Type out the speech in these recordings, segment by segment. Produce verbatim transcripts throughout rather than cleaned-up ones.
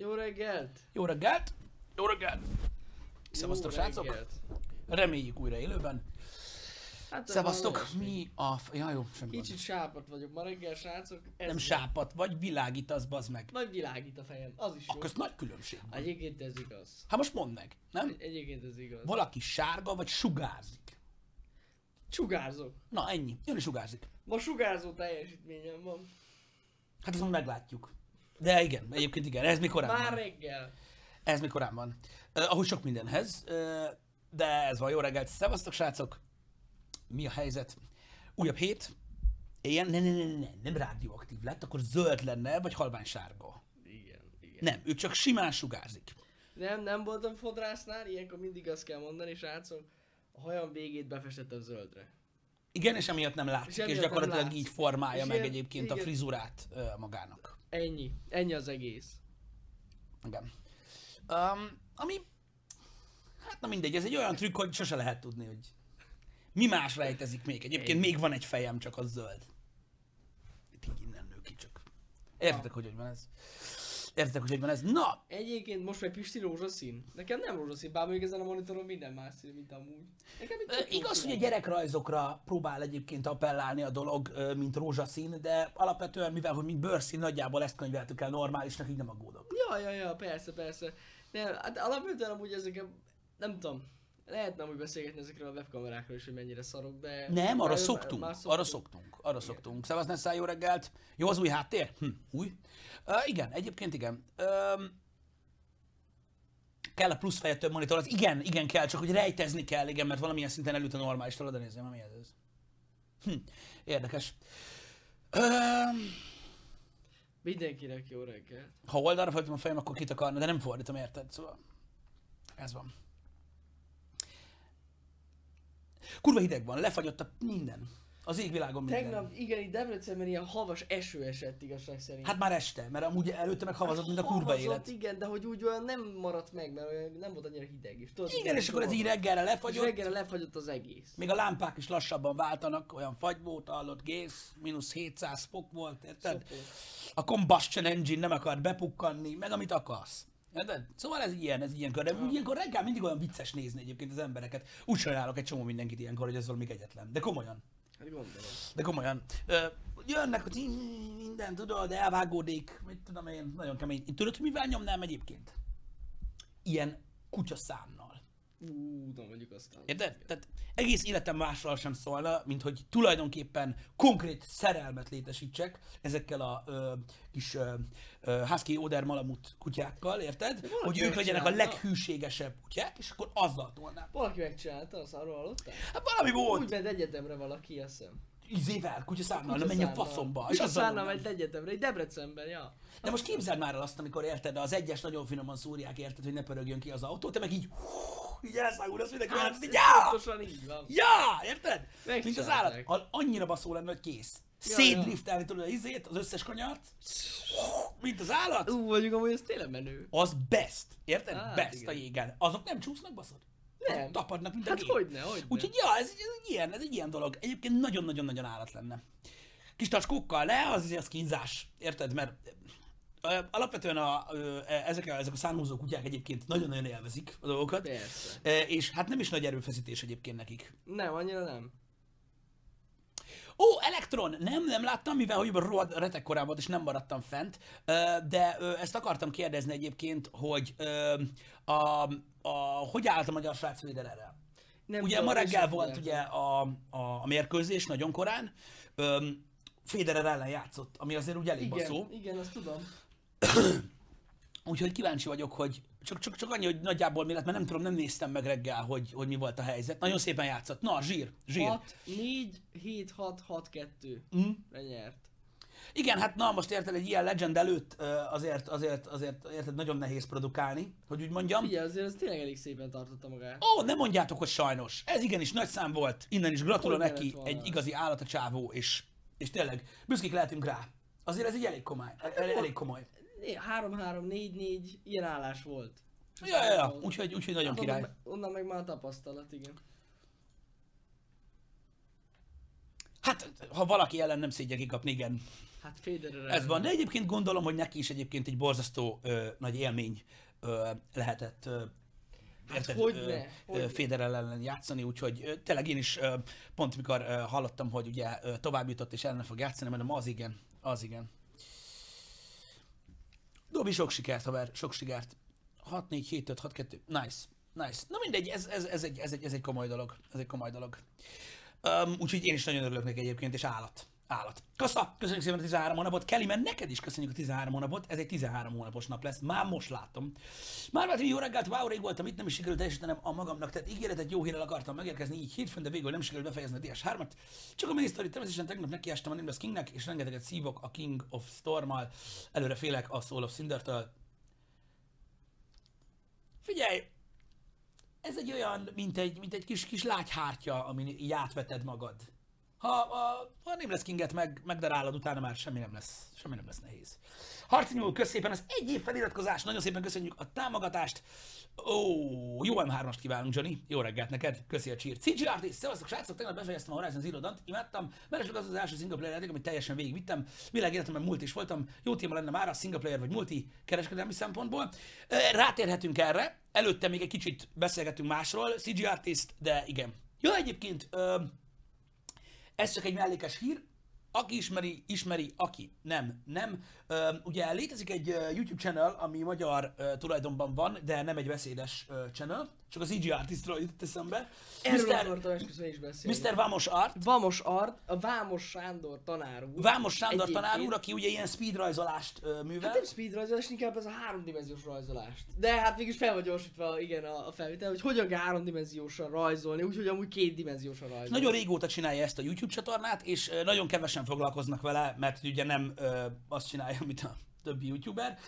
Jó reggelt! Jó reggelt! Jó reggelt! Szevasztok, srácok! Reméljük újra élőben. Hát szevasztok, mi a... F... Ja, jó, semmi Kicsit van. sápat vagyok ma reggel, srácok. Ez nem sápat vagy, világítasz, bazd meg. Nagy világít a fejem, az is jó. Nagy különbség van. Egyébként ez igaz. Hát most mondd meg, nem? Egyébként ez igaz. Valaki sárga vagy sugárzik. Sugárzok. Na ennyi, jön is sugárzik. Ma sugárzó teljesítményem van. Hát ezt meglátjuk. De igen, egyébként igen, ez mikorán van. Már reggel. Ez mikorán van. Eh, ahogy sok mindenhez, eh, de ez van, jó reggelt, szevasztok, srácok. Mi a helyzet? Újabb hét, ilyen, ne, ne, ne, ne, nem rádióaktív lett, akkor zöld lenne, vagy halvány sárga. Igen, igen. Nem, ő csak simán sugárzik. Nem, nem voltam fodrásznál, ilyenkor mindig azt kell mondani, srácom, a hajam végét befestettem zöldre. Igen, és emiatt nem látszik, és, és gyakorlatilag látsz. így formálja és meg ilyen, egyébként igen. a frizurát uh, magának. Ennyi, ennyi az egész. Igen. Um, ami, hát na mindegy, ez egy olyan trükk, hogy sose lehet tudni, hogy mi más rejtezik még? Egyébként még van egy fejem, csak az zöld. Itt így innen nő ki csak. Értek, hogy hogy van ez? Értek, hogy hogy van ez? Na! Egyébként most már Pisti rózsaszín. Nekem nem rózsaszín, bár még ezen a monitoron minden más szín, mint amúgy. Nekem itt e, igaz, hogy a gyerekrajzokra próbál egyébként appellálni a dolog, mint rózsaszín, de alapvetően mivel, hogy mint bőrszín, nagyjából ezt könyveltük el normálisnak, így nem aggódok. Ja, ja, ja, persze, persze. Nem, hát alapvetően amúgy ezeket, nem tudom. Lehetne amúgy beszélgetni ezekről a webkamerákról is, hogy mennyire szarok, de... Nem, arra szoktunk, már szoktunk, arra szoktunk, arra igen. szoktunk. Szevasz, Nessá, jó reggelt! Jó az új háttér? Hm, új. Uh, igen, egyébként igen. Um, kell a plusz feje több monitor, az igen, igen kell, csak hogy rejtezni kell, igen, mert valamilyen szinten előtt a normális talán, de nézzem, ami ez. Hm, érdekes. Um, Mindenkinek jó reggelt. Ha oldalra fordítom a fejem, akkor kitakarna, de nem fordítom, érted? Szóval ez van. Kurva hideg van, lefagyott a minden. Az égvilágon minden. Tegnap, igen, itt Debrecenben ilyen havas eső esett igazság szerint. Hát már este, mert amúgy előtte meg havazott, mint a kurva élet. Havazott, igen, de hogy úgy olyan nem maradt meg, mert olyan nem volt annyira hideg is. Tudod, igen, és akkor ez így reggelre lefagyott. És reggelre lefagyott az egész. Még a lámpák is lassabban váltanak, olyan fagy volt, hallott gész, mínusz hétszáz fok volt, érted? Szopó. A combustion engine nem akart bepukkanni, meg amit akarsz. De, szóval ez ilyen, ez ilyenkor, de úgy ilyenkor reggel mindig olyan vicces nézni egyébként az embereket. Úgy sajnálok egy csomó mindenkit ilyenkor, hogy ez valami kegyetlen. De komolyan. Hát gondolom. De komolyan. Ö, jönnek, hogy minden, tudod, elvágódik, mit tudom én, nagyon kemény. Én tudod, hogy mivel nyomnám egyébként? Ilyen kutyaszámnal. Ú, de mondjuk aztán. Érted? Tehát egész életem másról sem szólna, mint hogy tulajdonképpen konkrét szerelmet létesítsek ezekkel a ö, kis ö, ö, husky oder malamut kutyákkal, érted? Hogy ők legyenek a leghűségesebb kutyák, és akkor azzal tolnám. Valaki megcsinálta, azt arról hallottál? Hát valami volt! Úgy ment egyetemre valaki, azt hiszem. Izével, kutyaszámnal, nem menj a faszomba. Kutyaszámnal ment egyetemre, egy Debrecenben, ja. De most képzeld már el azt, amikor érted, az egyes nagyon finoman szúrják, érted, hogy ne pörögjön ki az autó, te meg így így elszágul, azt mindenki hát, mondja, hogy így van. Ja, érted? Mint az állat. Annyira baszó lenne, hogy kész. Ja, szétdriftelni tudod az izét, az összes kanyart. Mint az állat. Ú, mondjuk amúgy ez tényleg menő. Az best, érted? Ah, best igen. A jégen. Azok nem csúsznak, baszod? Nem. Tapadnak, mint a hát gép. Hogyne, hogyne. Úgyhogy ja, ez, ez, ilyen, ez egy ilyen dolog. Egyébként nagyon-nagyon-nagyon állat lenne. Kis tacskókkal le, az az kínzás. Érted? Mert alapvetően a, ezek, a, ezek a szánhúzó kutyák egyébként nagyon-nagyon élvezik a dolgokat. Persze. És hát nem is nagy erőfeszítés egyébként nekik. Nem, annyira nem. Ó, Elektron! Nem, nem láttam, mivel hogy rohadt retek korán volt és nem maradtam fent. De ezt akartam kérdezni egyébként, hogy a, a, a, hogy állt a magyar srác védelerrel? Ugye ma reggel volt ugye a, a, a mérkőzés nagyon korán. Federer ellen játszott, ami azért úgy elég igen, baszó. Igen, azt tudom. Úgyhogy kíváncsi vagyok, hogy csak, csak, csak annyi, hogy nagyjából mi lett, mert nem tudom, nem néztem meg reggel, hogy, hogy mi volt a helyzet. Nagyon szépen játszott. Na, zsír, zsír. hat négy hét hat hat kettő mm. Lenyert. Igen, hát na most érted, egy ilyen legend előtt azért, azért, azért érted, nagyon nehéz produkálni, hogy úgy mondjam. Figyelj, azért ez tényleg elég szépen tartotta magát. Ó, nem mondjátok, hogy sajnos. Ez igenis nagy szám volt. Innen is gratulál neki, egy igazi állat a csávó, és És tényleg, büszkék lehetünk rá. Azért ez így elég komoly. El, elég komoly. három három négy négy ilyen állás volt. Ja, ja, ja. Úgyhogy, úgyhogy nagyon hát király. Onnan, onnan meg már tapasztalat, igen. Hát, ha valaki ellen nem szégyen kikapni, igen. Hát Federer. Ez van, de egyébként gondolom, hogy neki is egyébként egy borzasztó ö, nagy élmény ö, lehetett ö, hát hogyne, hogyne. Federer ellen játszani, úgyhogy tényleg én is pont mikor hallottam, hogy ugye tovább jutott és ellen fog játszani, mondom, az igen, az igen. Dobi, sok sikert, haver, sok sikert. hat négy hét öt hat kettő, nice, nice. Na mindegy, ez, ez, ez, egy, ez, egy, ez egy komoly dolog, ez egy komoly dolog. Um, úgyhogy én is nagyon örülök neki egyébként, és állat, állat. Kasza, köszönjük szépen a tizenhárom hónapot, Kelly, mert neked is köszönjük a tizenhárom hónapot, ez egy tizenhárom hónapos nap lesz, már most látom. Már már jó reggelt, wow, rég voltam itt, nem is sikerült teljesítenem a magamnak, tehát ígéretet, jó hírrel akartam megérkezni így hétfőn, de végül nem sikerült befejezni a D S hármat. Csak a minisztori, természetesen tegnap nekiástam a Nameless Kingnek, és rengeteget szívok a King of Stormmal. Előre félek a Soul of Cindertől. Figyelj! Ez egy olyan, mint egy, mint egy kis, kis lágyhártya, amin így átveted magad. Ha a, a Nameless Kinget meg, megdarálod, utána már semmi nem lesz, semmi nem lesz nehéz. Harcnyúl, kösz szépen az egy év feliratkozást, nagyon szépen köszönjük a támogatást. Ó, jó em hármast kívánunk, Jani, jó reggelt neked, köszi a csírt. cé gé er té, szevasztok srácok, tegnap befejeztem a Horizon Zero Dawn-t, imádtam, mert az az első singleplayer játék, amit teljesen végigvittem. Világéletemben múlt is voltam, jó téma lenne már a singleplayer vagy multi kereskedelmi szempontból. Rátérhetünk erre, előtte még egy kicsit beszélgetünk másról, cé gé er té-t, de igen. Jó, egyébként, ez csak egy mellékes hír, aki ismeri, ismeri, aki nem, nem. Ugye létezik egy YouTube channel, ami magyar tulajdonban van, de nem egy beszédes channel, csak az í gé Artistról jutott eszembe. Erről akartam esküszöm is beszélni. miszter Vámos Art. Vámos Art, a Vámos Sándor tanár úr. Vámos Sándor egyébként. Tanár úr, aki ugye ilyen speedrajzolást művel. Hát nem speedrajzolás, inkább ez a háromdimenziós rajzolást. De hát mégis fel vagy gyorsítva, igen, a felvétel, hogy hogyan kell háromdimenziósan rajzolni, úgyhogy amúgy kétdimenziósan rajzolni. Nagyon régóta csinálja ezt a YouTube csatornát, és nagyon kevesen foglalkoznak vele, mert ugye nem ö, azt csinálja, amit a többi youtuber,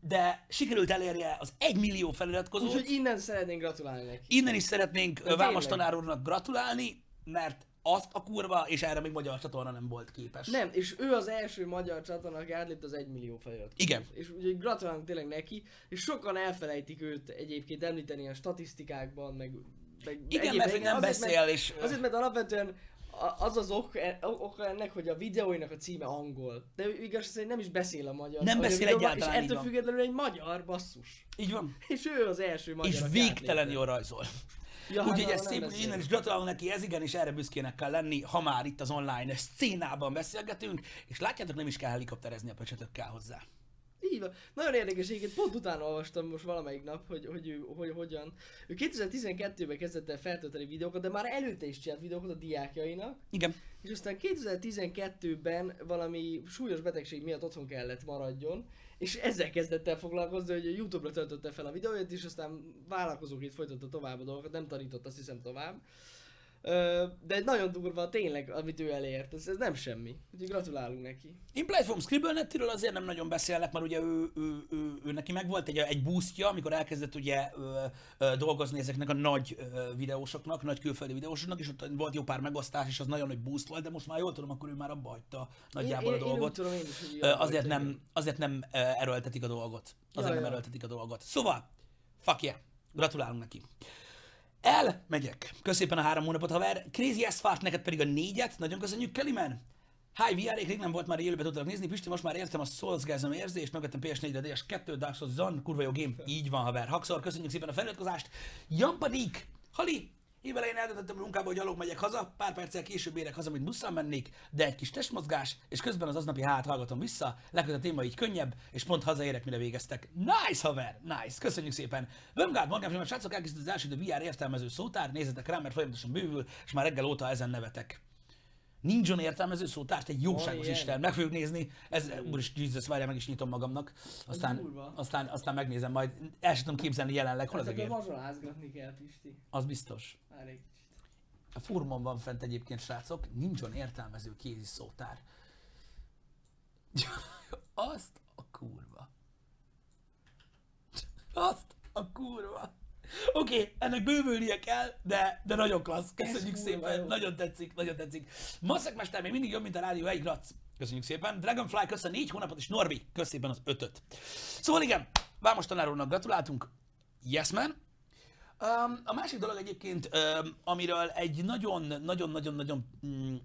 de sikerült elérje az egymillió feliratkozót. Úgyhogy innen szeretnénk gratulálni neki. Innen is szeretnénk de Vámos tényleg. Tanár úrnak gratulálni, mert azt a kurva, és erre még magyar csatorna nem volt képes. Nem, és ő az első magyar csatorna, aki átlépte az egymillió feliratkozót. Igen. És úgyhogy gratulálunk tényleg neki, és sokan elfelejtik őt egyébként említeni a statisztikákban, meg... meg igen, mert hogy nem azért, beszél, mert, és... Azért, mert alapvetően az az ok, ok ennek, hogy a videóinak a címe angol, de igaz szerint nem is beszél a magyar. Nem beszél egyáltalán. És ettől függetlenül egy magyar basszus. Így van. És ő az első magyar. És végtelen jól rajzol. Ja, úgyhogy na, ez szép, hogy innen is gratulálom neki, ez igen, és erre büszkének kell lenni, ha már itt az online szcénában beszélgetünk, és látjátok, nem is kell helikopterezni a pöcsötökkel hozzá. Így van. Nagyon érdekes, egyébként pont utána olvastam most valamelyik nap, hogy, hogy, ő, hogy hogyan. Ő kétezer-tizenkettőben kezdett el feltölteni videókat, de már előtte is csinált videókat a diákjainak. Igen. És aztán kétezer-tizenkettőben valami súlyos betegség miatt otthon kellett maradjon, és ezzel kezdett el foglalkozni, hogy a YouTube-ra töltötte fel a videóját, és aztán vállalkozóként folytatta tovább a dolgokat, nem tanított, azt hiszem, tovább. De nagyon durva tényleg, amit ő elért, ez, ez nem semmi. Úgyhogy gratulálunk neki. Én Platform Scribblenetiről azért nem nagyon beszélnek, mert ugye ő, ő, ő, ő neki megvolt egy, egy boostja, amikor elkezdett ugye ö, ö, dolgozni ezeknek a nagy ö, videósoknak, nagy külföldi videósoknak, és ott volt jó pár megosztás, és az nagyon nagy boost volt, de most már jól tudom, akkor ő már abba hagyta nagyjából én, a dolgot. Én tudom, én is, ö, azért, nem, azért nem erőltetik a dolgot. Azért Jaj, nem erőltetik a dolgot. Szóval, fuck yeah, gratulálunk neki. Elmegyek. Köszépen a három hónapot, haver. Crazy as fart, neked pedig a négyet. Nagyon köszönjük, Kelimen. Hi, vé er-ék, rég nem volt már élőben, tudtak nézni. Pisti, most már értem a Soulsgazom érzést, megettem pé es négyre, D S kettő, Dark Souls Zone, kurva jó game. Így van, haver. Hakszor, köszönjük szépen a feliratkozást. Jampanik, Hali, évelején eldöntöttem a munkába, hogy gyalog megyek haza, pár perccel később érek haza, mint busszal mennék, de egy kis testmozgás, és közben az aznapi hát hallgatom vissza, leköt a téma így könnyebb, és pont hazaérek, mire végeztek. Nice, haver! Nice! Köszönjük szépen! Vömgárd, magam sem, srácok, elkészített az első té vé er értelmező szótár, nézzetek rá, mert folyamatosan bővül, és már reggel óta ezen nevetek. Nincs olyan értelmező szótárt, egy jóságos oh, Isten, meg fogjuk nézni, ez, úris Jesus, várjál, meg is nyitom magamnak, aztán, aztán, aztán megnézem majd, el sem tudom képzelni jelenleg, hol hát, az a gép? Mazsolázgatni kell, Pisti. Az biztos. Elég. A furmon van fent egyébként, srácok, nincs olyan értelmező kézi szótár. Azt a kurva. Azt a kurva. Oké, okay, ennek bővülnie kell, de, de nagyon klassz. Köszönjük ez szépen, nagyon tetszik, nagyon tetszik. Maszakmester, még mindig jobb, mint a rádió egy grac. Köszönjük szépen. Dragonfly, köszön négy hónapot, és Norbi, kösz szépen az ötöt. Szóval igen, Vámos tanár úrnak gratuláltunk. Yes, man. Um, a másik dolog egyébként, um, amiről egy nagyon-nagyon-nagyon-nagyon um,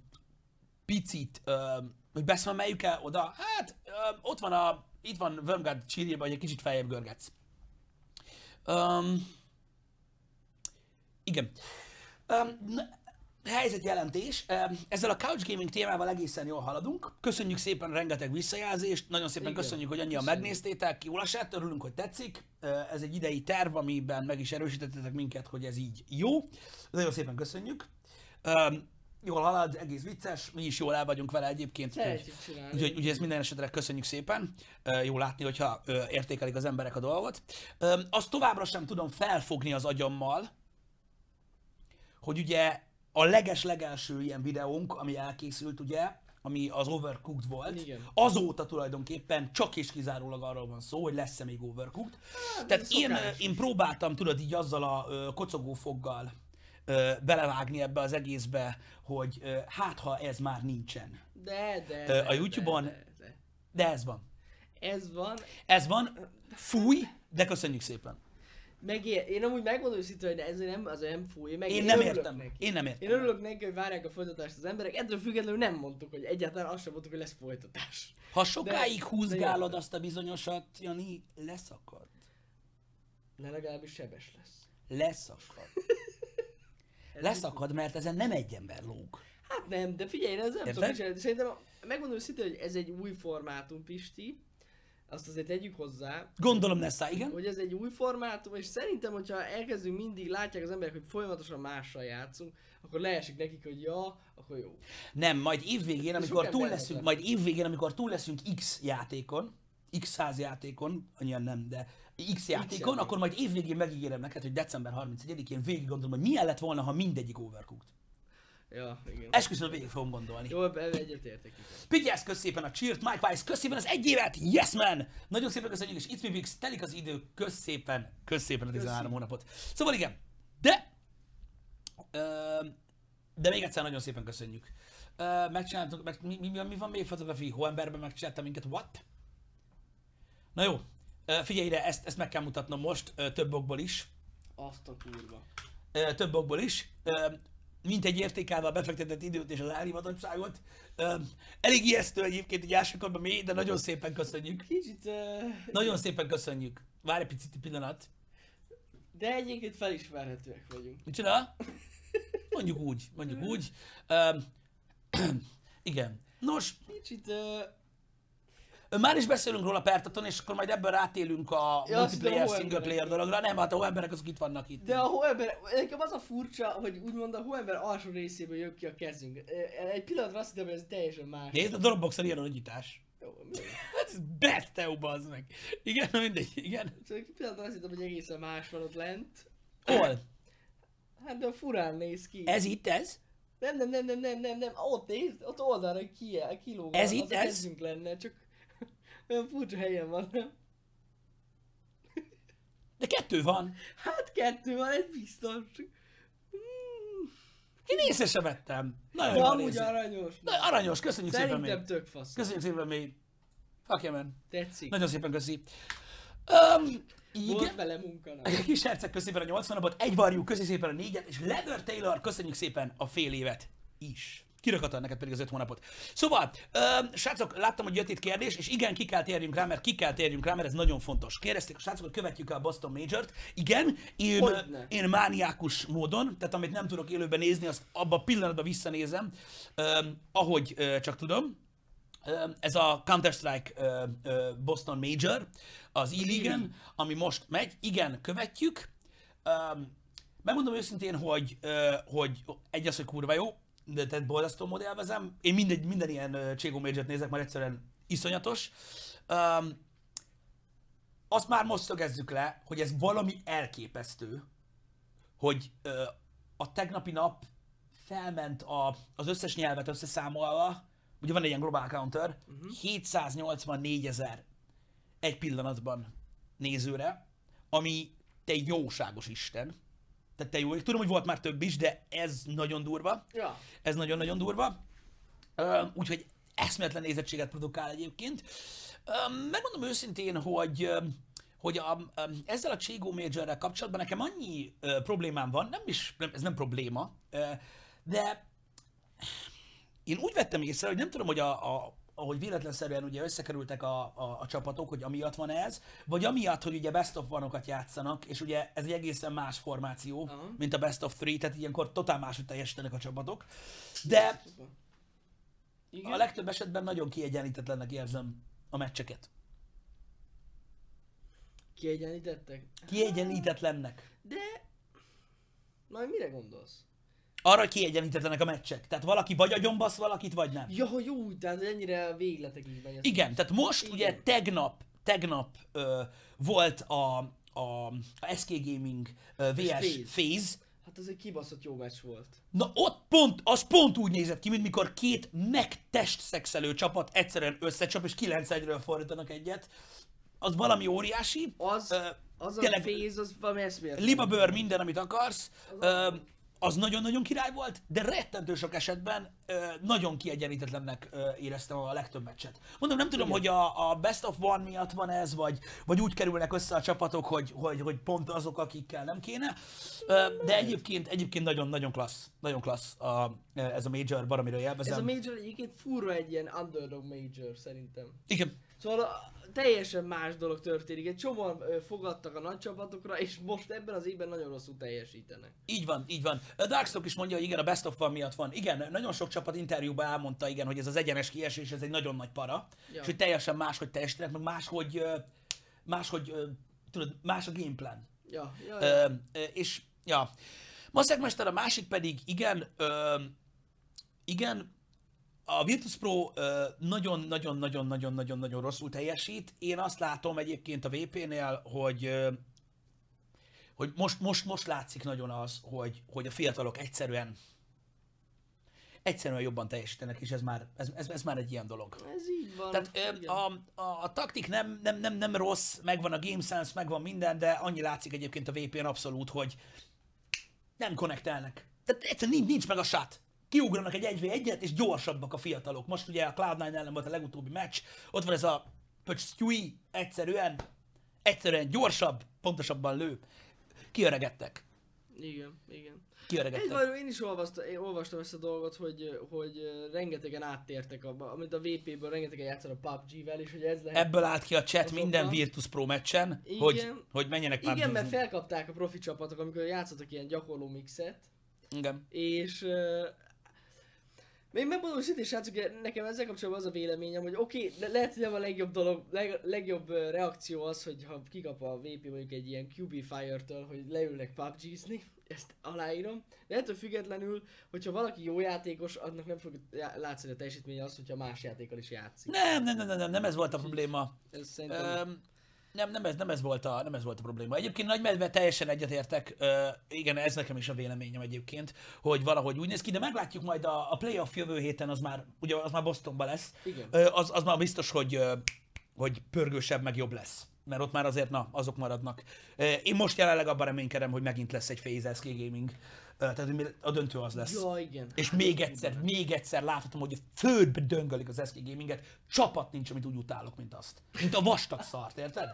picit um, Hogy beszmemeljük-e oda? Hát, ö, ott van a... Itt van Wormgard csírjében, hogy egy kicsit feljebb görgetsz. Um, igen. Um, helyzetjelentés. Um, ezzel a couch gaming témával egészen jól haladunk. Köszönjük szépen rengeteg visszajelzést. Nagyon szépen igen, köszönjük, hogy annyian köszönjük. Megnéztétek, ki jól esett. Örülünk, hogy tetszik. Uh, ez egy idei terv, amiben meg is erősítettetek minket, hogy ez így jó. Nagyon szépen köszönjük. Um, Jól halad, egész vicces, mi is jól el vagyunk vele egyébként. Úgyhogy ugye ezt minden esetre köszönjük szépen. Jó látni, hogyha értékelik az emberek a dolgot. Azt továbbra sem tudom felfogni az agyammal, hogy ugye a leges-legelső ilyen videónk, ami elkészült ugye, ami az Overcooked volt, igen. Azóta tulajdonképpen csak és kizárólag arról van szó, hogy lesz-e még Overcooked. Hát, tehát én, én próbáltam, tudod, így azzal a kocogó foggal belevágni ebbe az egészbe, hogy hát ha ez már nincsen. De, de, de a YouTube-on, de, de, de. de ez van. Ez van. Ez van, fúj, de köszönjük szépen. Megér, én amúgy megmondom őszintén, hogy ez nem, az nem fúj, meg én, én nem értem. Neki. Én nem értem. Én örülök neki, hogy várják a folytatást az emberek, ettől függetlenül nem mondtuk, hogy egyáltalán azt sem mondtuk, hogy lesz folytatás. Ha sokáig de, húzgálod de azt a bizonyosat, Jani, leszakad. Ne, legalábbis sebes lesz. Leszakad. Leszakad, mert ezen nem egy ember lóg. Hát nem, de figyelj, ez nem tudom kicsit. Szerintem megmondom szintén, hogy ez egy új formátum, Pisti. Azt azért tegyük hozzá. Gondolom lesz, igen. Hogy ez egy új formátum, és szerintem, hogyha elkezdünk mindig, látják az emberek, hogy folyamatosan mással játszunk, akkor leesik nekik, hogy ja, akkor jó. Nem, majd évvégén, amikor túl leszünk, majd évvégén, amikor túl leszünk X játékon, X száz játékon, annyian nem, de X játékon, akkor majd évvégén megígérem neked, hogy december harmincegyedikén végig gondolom, hogy milyen lett volna, ha mindegyik Overcooked. Ja, igen. Esküszöm, végig fogom gondolni. Jó, egyetértek. Pigyász, kösz szépen a cheert, Mike Weiss, kösz szépen az egy évet, yes man! Nagyon szépen köszönjük, és It's Me Bix, telik az idő, kösz szépen, kösz szépen a tizenhárom hónapot. Szóval igen, de... De még egyszer nagyon szépen köszönjük. Megcsináltuk, meg, mi, mi, mi van még fotografi? Hóemberben megcsinálta minket, what? Na jó, figyelj ide, ezt, ezt meg kell mutatnom most, több okból is. Azt a kurva. Több okból is. Mint egy értékával befektetett időt és az elhivatottságot. Elég ijesztő egyébként egy elsőkorban mi, de nagyon szépen köszönjük. Kicsit... Uh... Nagyon szépen köszönjük. Várj egy picit pillanat. De egyébként felismerhetőek vagyunk. Mit csinál? Mondjuk úgy, mondjuk úgy. Igen. Nos... Kicsit... Uh... Már is beszélünk róla Pertaton, és akkor majd ebből rátélünk a ja, multiplayer, single player dologra. Nem, hát a hóemberek azok itt vannak itt. De a hóemberek, nekem az a furcsa, hogy úgymond a hóember alsó részéből jön ki a kezünk. Egy pillanatra azt hittem, hogy ez teljesen más. Nézd, a Dropbox-on ilyen a nagyítás. Jó, hát ez besteu, bazd meg. Igen, mindegy, igen. Csak egy pillanatra azt hittem, hogy egészen más van ott lent. Hol? Hát de furán néz ki. Ez itt ez? Nem, nem, nem, nem, nem, nem, nem. Ott nézd, ott oldalra kilóg. Ez itt ez? Kezünk lenne, csak olyan furcsa helyen van, nem? De kettő van! Hát kettő van, ez biztos. Mm. Én észre sem vettem. Nagyon jól amúgy észre. Aranyos. Na, aranyos, köszönjük szépen még. Szerintem tök fasz. Köszönjük szépen még. Fuck yeah, man. Tetszik. Nagyon szépen köszi. Um, Volt vele munkanak. Kis herceg, köszi szépen a nyolcvan napot, egy varjú, köszi szépen a négyet, és Leather Taylor, köszönjük szépen a fél évet is. Kirakatal neked pedig az öt hónapot. Szóval, öm, srácok, láttam, hogy jött itt kérdés, és igen, ki kell térjünk rá, mert ki kell térjünk rá, mert ez nagyon fontos. Kérdezték a srácok, hogy követjük el a Boston Major-t. Igen, én, én mániákus módon, tehát amit nem tudok élőben nézni, azt abban a pillanatban visszanézem, öm, ahogy öm, csak tudom. Öm, ez a Counter-Strike öm, öm, Boston Major, az E-League-en, ami most megy. Igen, követjük. Öm, megmondom őszintén, hogy, öm, hogy egy az, hogy kurva jó, de tehát borzasztó modellvezem. Én mindegy, minden ilyen uh, cé es gó major-t nézek, már egyszerűen iszonyatos. Um, azt már most szögezzük le, hogy ez valami elképesztő, hogy uh, a tegnapi nap felment a, az összes nyelvet összeszámolva, ugye van egy ilyen global counter, uh-huh. hétszáznyolcvannégy ezer egy pillanatban nézőre, ami te jóságos Isten. Tehát te jó, tudom, hogy volt már több is, de ez nagyon durva. Ja. Ez nagyon-nagyon durva. Úgyhogy eszméletlen nézettséget produkál egyébként. Megmondom őszintén, hogy, hogy a, ezzel a cé es gó Major-rel kapcsolatban nekem annyi problémám van, nem is, ez nem probléma, de én úgy vettem észre, hogy nem tudom, hogy a, a, ahogy véletlenszerűen ugye összekerültek a, a, a csapatok, hogy amiatt van ez, vagy amiatt, hogy ugye best of one-okat játszanak, és ugye ez egy egészen más formáció, uh-huh. mint a best of three, tehát ilyenkor totál máshogy teljesítenek a csapatok, de igen. a legtöbb esetben nagyon kiegyenlítetlennek érzem a meccseket. Kiegyenlítettek? Kiegyenlítetlennek. De... Már mire gondolsz? Arra, hogy kiegyenlítetlenek a meccsek. Tehát valaki vagy agyonbasz valakit, vagy nem. Ja, hogy jó, tehát ennyire végletekig megy. Igen, tehát most igen. ugye tegnap, tegnap ö, volt a, a, a es ká Gaming ö, vé es Phase. Hát az egy kibaszott jó meccs volt. Na ott pont, az pont úgy nézett ki, mint mikor két megtestszekszelő csapat egyszerűen összecsap, és kilenc egyről fordítanak egyet. Az valami óriási. Az, ö, az a Phase, az valami eszmélet. Libabőr minden, amit akarsz. Az nagyon-nagyon király volt, de rettentő sok esetben ö, nagyon kiegyenlítetlennek ö, éreztem a legtöbb meccset. Mondom, nem tudom, igen. hogy a, a best of one miatt van ez, vagy, vagy úgy kerülnek össze a csapatok, hogy, hogy, hogy pont azok, akikkel nem kéne. Ö, de egyébként egyébként nagyon-nagyon klassz, nagyon klassz a, ez a major, baromira élvezem. Ez a major egyébként furva egy ilyen underdog major szerintem. Igen. Szóval teljesen más dolog történik, egy csomóan fogadtak a nagy csapatokra, és most ebben az évben nagyon rosszul teljesítenek. Így van, így van. Darkstock is mondja, hogy igen, a best of one miatt van. Igen, nagyon sok csapat interjúban elmondta, igen, hogy ez az egyenes kiesés, ez egy nagyon nagy para. Ja. És hogy teljesen máshogy teljesítenek, meg máshogy, máshogy, tudod, más a gameplan. Ja, ja, ja. Ö, és, ja. Maszekmester, a másik pedig, igen, ö, igen, a Virtus Pro nagyon-nagyon-nagyon-nagyon-nagyon-nagyon rosszul teljesít. Én azt látom egyébként a vé pé-nél, hogy, hogy most, most, most látszik nagyon az, hogy, hogy a fiatalok egyszerűen egyszerűen jobban teljesítenek, és ez már, ez, ez, ez már egy ilyen dolog. Ez így van. Tehát a, a, a taktik nem, nem, nem, nem rossz, megvan a game sense, megvan minden, de annyi látszik egyébként a vé pé-n abszolút, hogy nem konnektelnek. Tehát egyszerűen nincs, nincs meg a sát. Kiugranak egy 1v1-et, és gyorsabbak a fiatalok. Most ugye a cloud nine ellen volt a legutóbbi meccs, ott van ez a Pöcs-Stewie, egyszerűen, egyszerűen gyorsabb, pontosabban lő. Kiöregedtek. Igen, igen. Kiöregedtek. Egy való, én is olvastam, én olvastam ezt a dolgot, hogy, hogy rengetegen áttértek, a, amit a vé pé-ből rengetegen játszanak a pé u bé gé-vel, és hogy ez lehet... Ebből állt ki a chat minden Virtus Pro meccsen, igen, hogy, hogy menjenek pé u bé gé-zni. Igen, mert felkapták a profi csapatok, amikor játszottak ilyen gyakorló mixet. Igen. És... Még megmondom, hogy szintén srácok, nekem ezzel kapcsolatban az a véleményem, hogy oké, okay, lehet, hogy nem a legjobb dolog, leg, legjobb reakció az, hogy ha kikap a vé pé mondjuk egy ilyen kú bé Fire-től, hogy leülnek pé u bé gé-zni, ezt aláírom. De ettől függetlenül, hogyha valaki jó játékos, annak nem fog látszani a teljesítménye az, hogyha más játékkal is játszik. Nem, nem, nem, nem, nem, nem ez volt a probléma. Ez szerintem... Um... Nem, nem ez, nem, ez volt a, nem ez volt a probléma. Egyébként Nagymedve teljesen egyetértek, uh, igen, ez nekem is a véleményem egyébként, hogy valahogy úgy néz ki, de meglátjuk majd a, a playoff jövő héten, az már, ugye, az már Bostonban lesz, uh, az, az már biztos, hogy, uh, hogy pörgősebb, meg jobb lesz. Mert ott már azért, na, azok maradnak. Uh, én most jelenleg abban reménykedem, hogy megint lesz egy Phase es ká Gaming, uh, tehát a döntő az lesz. Ja, igen. És hát, még egyszer, igen. még egyszer láthatom, hogy a földbe döngölik az es ká Gaminget, csapat nincs, amit úgy utálok, mint azt. Mint a vastag szart, érted?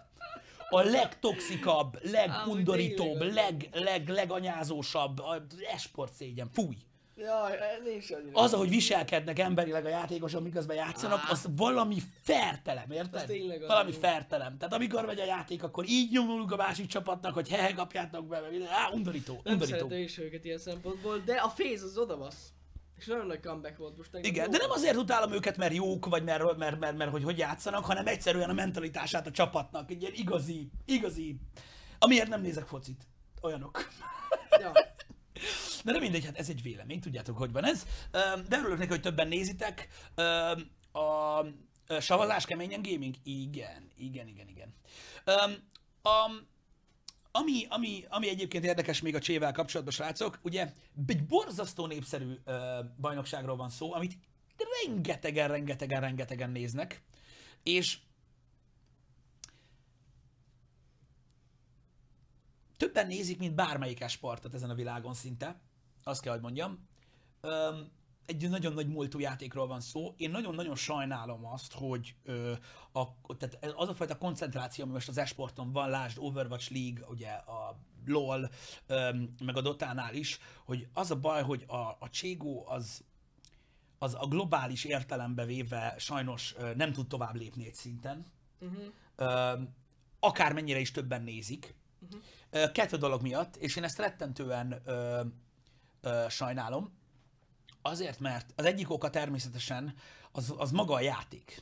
A legtoxikabb, legundorítóbb, leg, leg, leganyázósabb, a esport szégyen, fúj! Jaj, nincs annyira. Az, ahogy viselkednek emberileg a játékosok, miközben játszanak, az valami fertelem, érted? Valami fertelem. Tehát amikor megy a játék, akkor így nyomulunk a másik csapatnak, hogy hehe, kapjátok be, mert minden. Á, undorító, undorító. Nem szeretem is őket ilyen szempontból, de a Phase az odabasz. És nagyon nagy comeback volt most. Igen, jó. De nem azért utálom őket, mert jók, vagy mert, mert, mert, mert, mert hogy hogy játszanak, hanem egyszerűen a mentalitását a csapatnak. Egy ilyen igazi, igazi, amiért nem nézek focit. Olyanok. Ja. De nem mindegy, hát ez egy vélemény, tudjátok, hogy van ez. De örülök neki, hogy többen nézitek. A savazás keményen gaming? Igen, igen, igen, igen. Ami, ami, ami egyébként érdekes még a csével kapcsolatban, srácok, ugye egy borzasztó népszerű bajnokságról van szó, amit rengetegen, rengetegen, rengetegen néznek. És többen nézik, mint bármelyik esportot ezen a világon szinte, azt kell, hogy mondjam. Egy nagyon nagy múltú játékról van szó. Én nagyon-nagyon sajnálom azt, hogy a, tehát az a fajta koncentráció, ami most az esporton van, lásd Overwatch League, ugye a LOL, meg a Dotánál is, hogy az a baj, hogy a, a cé es gó az, az a globális értelembe véve sajnos nem tud tovább lépni egy szinten. Uh-huh. Akármennyire is többen nézik. Uh-huh. Kettő dolog miatt, és én ezt rettentően ö, ö, sajnálom, azért, mert az egyik oka természetesen az, az maga a játék.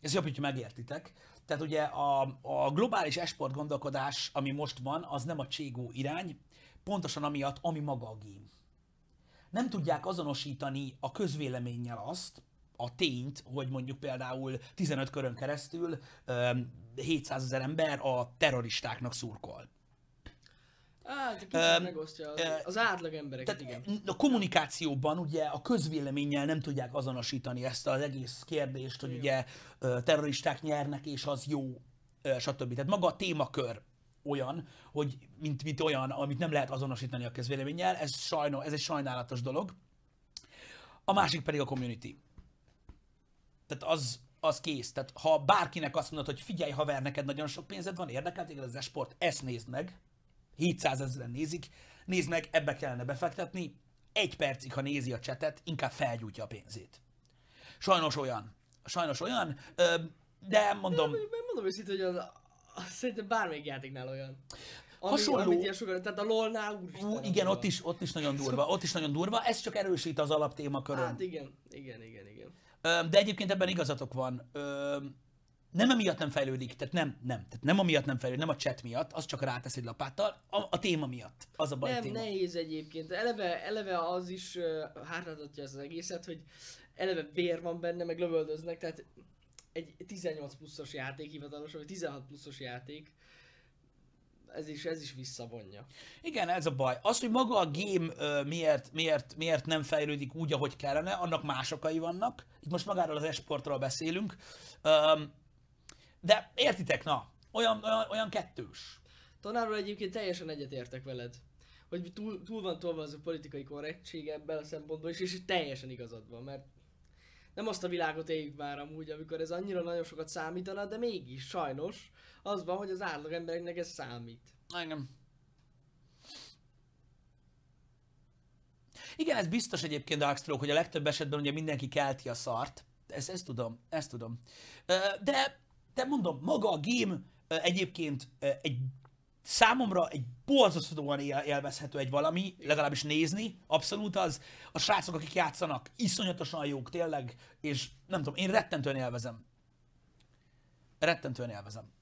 Ez jobb, hogyha megértitek. Tehát ugye a, a globális esport gondolkodás, ami most van, az nem a cégó irány, pontosan amiatt, ami maga a game. Nem tudják azonosítani a közvéleménnyel azt, a tényt, hogy mondjuk például tizenöt körön keresztül hétszázezer ember a terroristáknak szurkol. Á, kicsit megosztja az, az átlag embereket, igen. A kommunikációban ugye a közvéleménnyel nem tudják azonosítani ezt az egész kérdést, hogy jó, ugye terroristák nyernek és az jó, stb. Tehát maga a témakör olyan, hogy mint, mint olyan, amit nem lehet azonosítani a közvéleménnyel, ez, sajno, ez egy sajnálatos dolog. A másik pedig a community. Tehát az, az kész. Tehát ha bárkinek azt mondod, hogy figyelj haver, neked nagyon sok pénzed van, érdekel téged ez a sport, ezt nézd meg, hétszázezren nézik, nézd meg, ebbe kellene befektetni, egy percig, ha nézi a csetet, inkább felgyújtja a pénzét. Sajnos olyan. Sajnos olyan, de mondom... Nem, mondom őszintén, hogy az, az szerintem bármelyik játéknál olyan. Ami, hasonló. Amit ilyen sokan, tehát a LOL-nál úristen. Igen, ott is, ott is nagyon durva, ott is nagyon durva, ez csak erősít az alaptémakörön. Hát igen, igen, igen, igen. De egyébként ebben igazatok van. Nem emiatt nem fejlődik, tehát nem, nem, tehát nem amiatt nem fejlődik, nem a chat miatt, az csak rátesz egy lapáttal, a, a téma miatt, az a baj. Nem, a téma. Nehéz egyébként, eleve, eleve az is hátráltatja ezt az egészet, hogy eleve vér van benne, meg lövöldöznek, tehát egy tizennyolc pluszos játék hivatalosan, vagy tizenhat pluszos játék, ez is, ez is visszavonja. Igen, ez a baj. Az, hogy maga a game uh, miért, miért, miért nem fejlődik úgy, ahogy kellene, annak más okai vannak. Itt most magáról az esportról beszélünk. Um, de értitek, na, olyan, olyan, olyan kettős. Tanárról egyébként teljesen egyetértek veled, hogy túl, túl van tolva az a politikai korrektség ebben a szempontból is, és teljesen igazad van, mert nem azt a világot éljük már amúgy, amikor ez annyira nagyon sokat számítana, de mégis sajnos az van, hogy az átlag embereknek ez számít. Engem. Igen, ez biztos egyébként Darkstroke, hogy a legtöbb esetben ugye mindenki kelti a szart. Ezt, ezt tudom, ezt tudom. De, de mondom, maga a game egyébként egy, számomra egy borzasztóan élvezhető egy valami, legalábbis nézni, abszolút az. A srácok, akik játszanak, iszonyatosan jók tényleg, és nem tudom, én rettentően élvezem. Rettentően élvezem.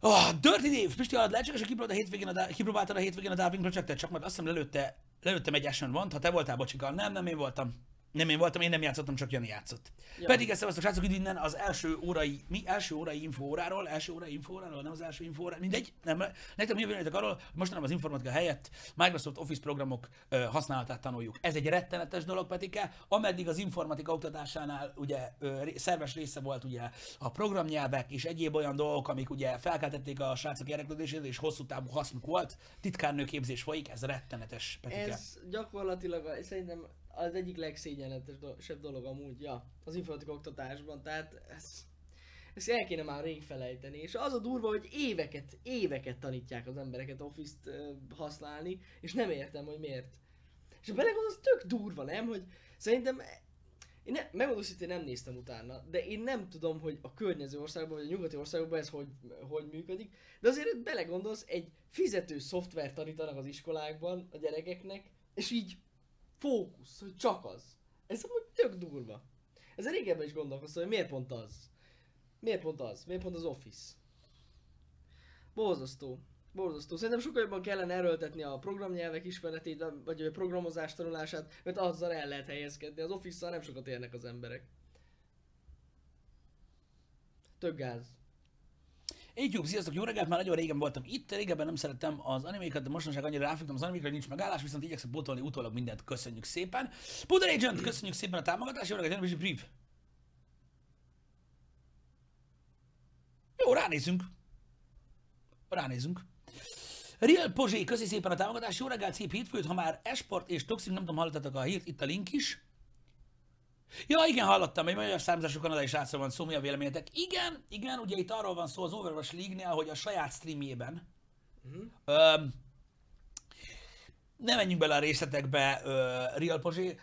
Oh, Dirty Dave! Pisti, alatt lehetséges, hogy kipróbáltad a hétvégén a, kipróbáltad a, hétvégén a Darwin Project-et, csak majd azt hiszem lelőtte, lelőttem egy Ashen One-t, ha te voltál, bocsika. Nem, nem én voltam. Nem én voltam, én nem játszottam, csak Jani játszott. Jaj. Pedig ezt szevasztok, srácok, innen az első órai, mi? Első órai infóóráról, első órai infóóráról, nem az első infóóráról, mindegy, nem, nektek jövőnétek arról, hogy mostanában az informatika helyett Microsoft Office programok ö, használatát tanuljuk. Ez egy rettenetes dolog, Petike, ameddig az informatika oktatásánál ugye ö, szerves része volt ugye a programnyelvek és egyéb olyan dolgok, amik ugye felkeltették a srácok érdeklődését és hosszú távú hasznuk volt, titkárnőképzés folyik, ez rettenetes, Petike. Ez gyakorlatilag szerintem az egyik legszégyenletesebb dolog amúgy, ja, az informatika oktatásban, tehát ezt, ezt el kéne már rég felejteni, és az a durva, hogy éveket, éveket tanítják az embereket Office-t használni, és nem értem, hogy miért. És belegondolsz, tök durva, nem? Hogy szerintem, én ne, megmondom, hogy én nem néztem utána, de én nem tudom, hogy a környező országban, vagy a nyugati országokban ez hogy, hogy működik, de azért, hogy belegondolsz, egy fizető szoftvert tanítanak az iskolákban a gyerekeknek, és így fókusz, hogy csak az. Ez amúgy tök durva. Ezzel régebben is gondolkoztam, hogy miért pont az? Miért pont az? Miért pont az Office? Borzasztó. Borzasztó. Szerintem sokkal jobban kellene erőltetni a programnyelvek ismeretét, vagy a programozás tanulását, mert azzal el lehet helyezkedni. Az Office-szal nem sokat érnek az emberek. Tök gáz. Égyúk, sziasztok, jó reggelt, már nagyon régen voltam itt, régebben nem szerettem az animékat, de mostanság annyira ráfügtem az animékra, hogy nincs megállás, viszont igyekszem botolni utólag mindent, köszönjük szépen. Puder Agent, köszönjük szépen a támogatást, jó reggelt, Jani Brief. Jó, ránézünk. Ránézünk. Real Pozsé, köszi szépen a támogatást, jó reggelt, szép hétfőt, ha már esport és toxik, nem tudom, hallottatok a hírt, itt a link is. Ja, igen, hallottam, egy magyar származású kanadai srácról van szó, mi a véleményetek? Igen, igen, ugye itt arról van szó az Overwatch League-nél, hogy a saját streamjében mm. öm, nem menjünk bele a részletekbe, uh, Real Pozsé, uh,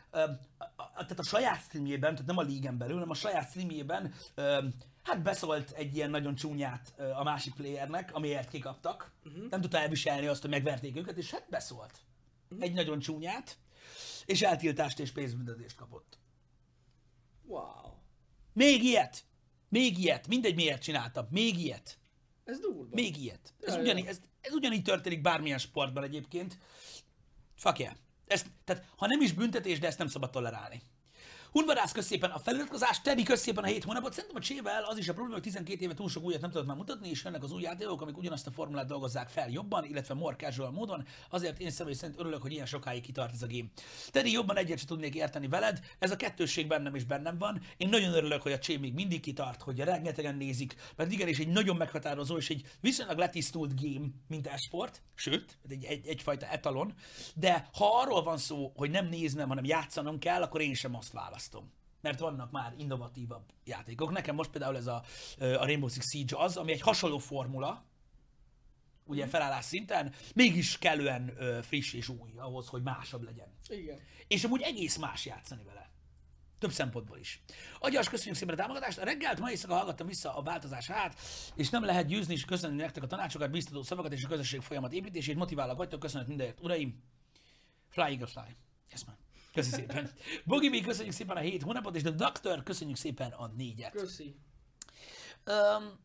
tehát a saját streamjében, tehát nem a league-en belül, hanem a saját streamjében uh, hát beszólt egy ilyen nagyon csúnyát uh, a másik playernek, amiért kikaptak. Uh-huh. Nem tudta elviselni azt, hogy megverték őket, és hát beszólt uh-huh. egy nagyon csúnyát, és eltiltást és pénzbüntetést kapott. Wow. Még ilyet! Még ilyet! Mindegy miért csináltam, még ilyet! Ez durva. Még ilyet. Ez, ja, ugyanígy, ez, ez ugyanígy történik bármilyen sportban egyébként. Fuck yeah. Ezt, tehát, ha nem is büntetés, de ezt nem szabad tolerálni. Hunvarász, kösz szépen a feliratkozás, Tebi, kösz szépen a hét hónapot. Szerintem a Csével az is a probléma, hogy tizenkét éve túl sok újat nem tudott már mutatni, és jönnek az új játékok, amik ugyanazt a formulát dolgozzák fel jobban, illetve more casual módon. Azért én személy szerint örülök, hogy ilyen sokáig kitart ez a game. Teddy, jobban egyet sem tudnék érteni veled, ez a kettősség bennem is bennem van. Én nagyon örülök, hogy a Csé még mindig kitart, hogy rengetegen nézik, mert igenis egy nagyon meghatározó és egy viszonylag letisztult game, mint e-sport, sőt, egy, egy, egyfajta etalon. De ha arról van szó, hogy nem néznem, hanem játszanom kell, akkor én sem azt választom. Mert vannak már innovatívabb játékok. Nekem most például ez a, a Rainbow Six Siege az, ami egy hasonló formula, ugye felállás szinten, mégis kellően friss és új ahhoz, hogy másabb legyen. Igen. És amúgy egész más játszani vele. Több szempontból is. Agyas, köszönjük szépen a támogatást. A reggelt ma éjszaka hallgattam vissza a változás hát, és nem lehet győzni, és köszönni nektek a tanácsokat, biztató szavakat és a közösség folyamat építését. Motiválak vagytok, köszönet mindenért, uraim. Flying a fly. Yes, man. Köszi szépen. Bogi B, köszönjük szépen a hét hónapot, és The Doctor, köszönjük szépen a négyet. Köszi. Um,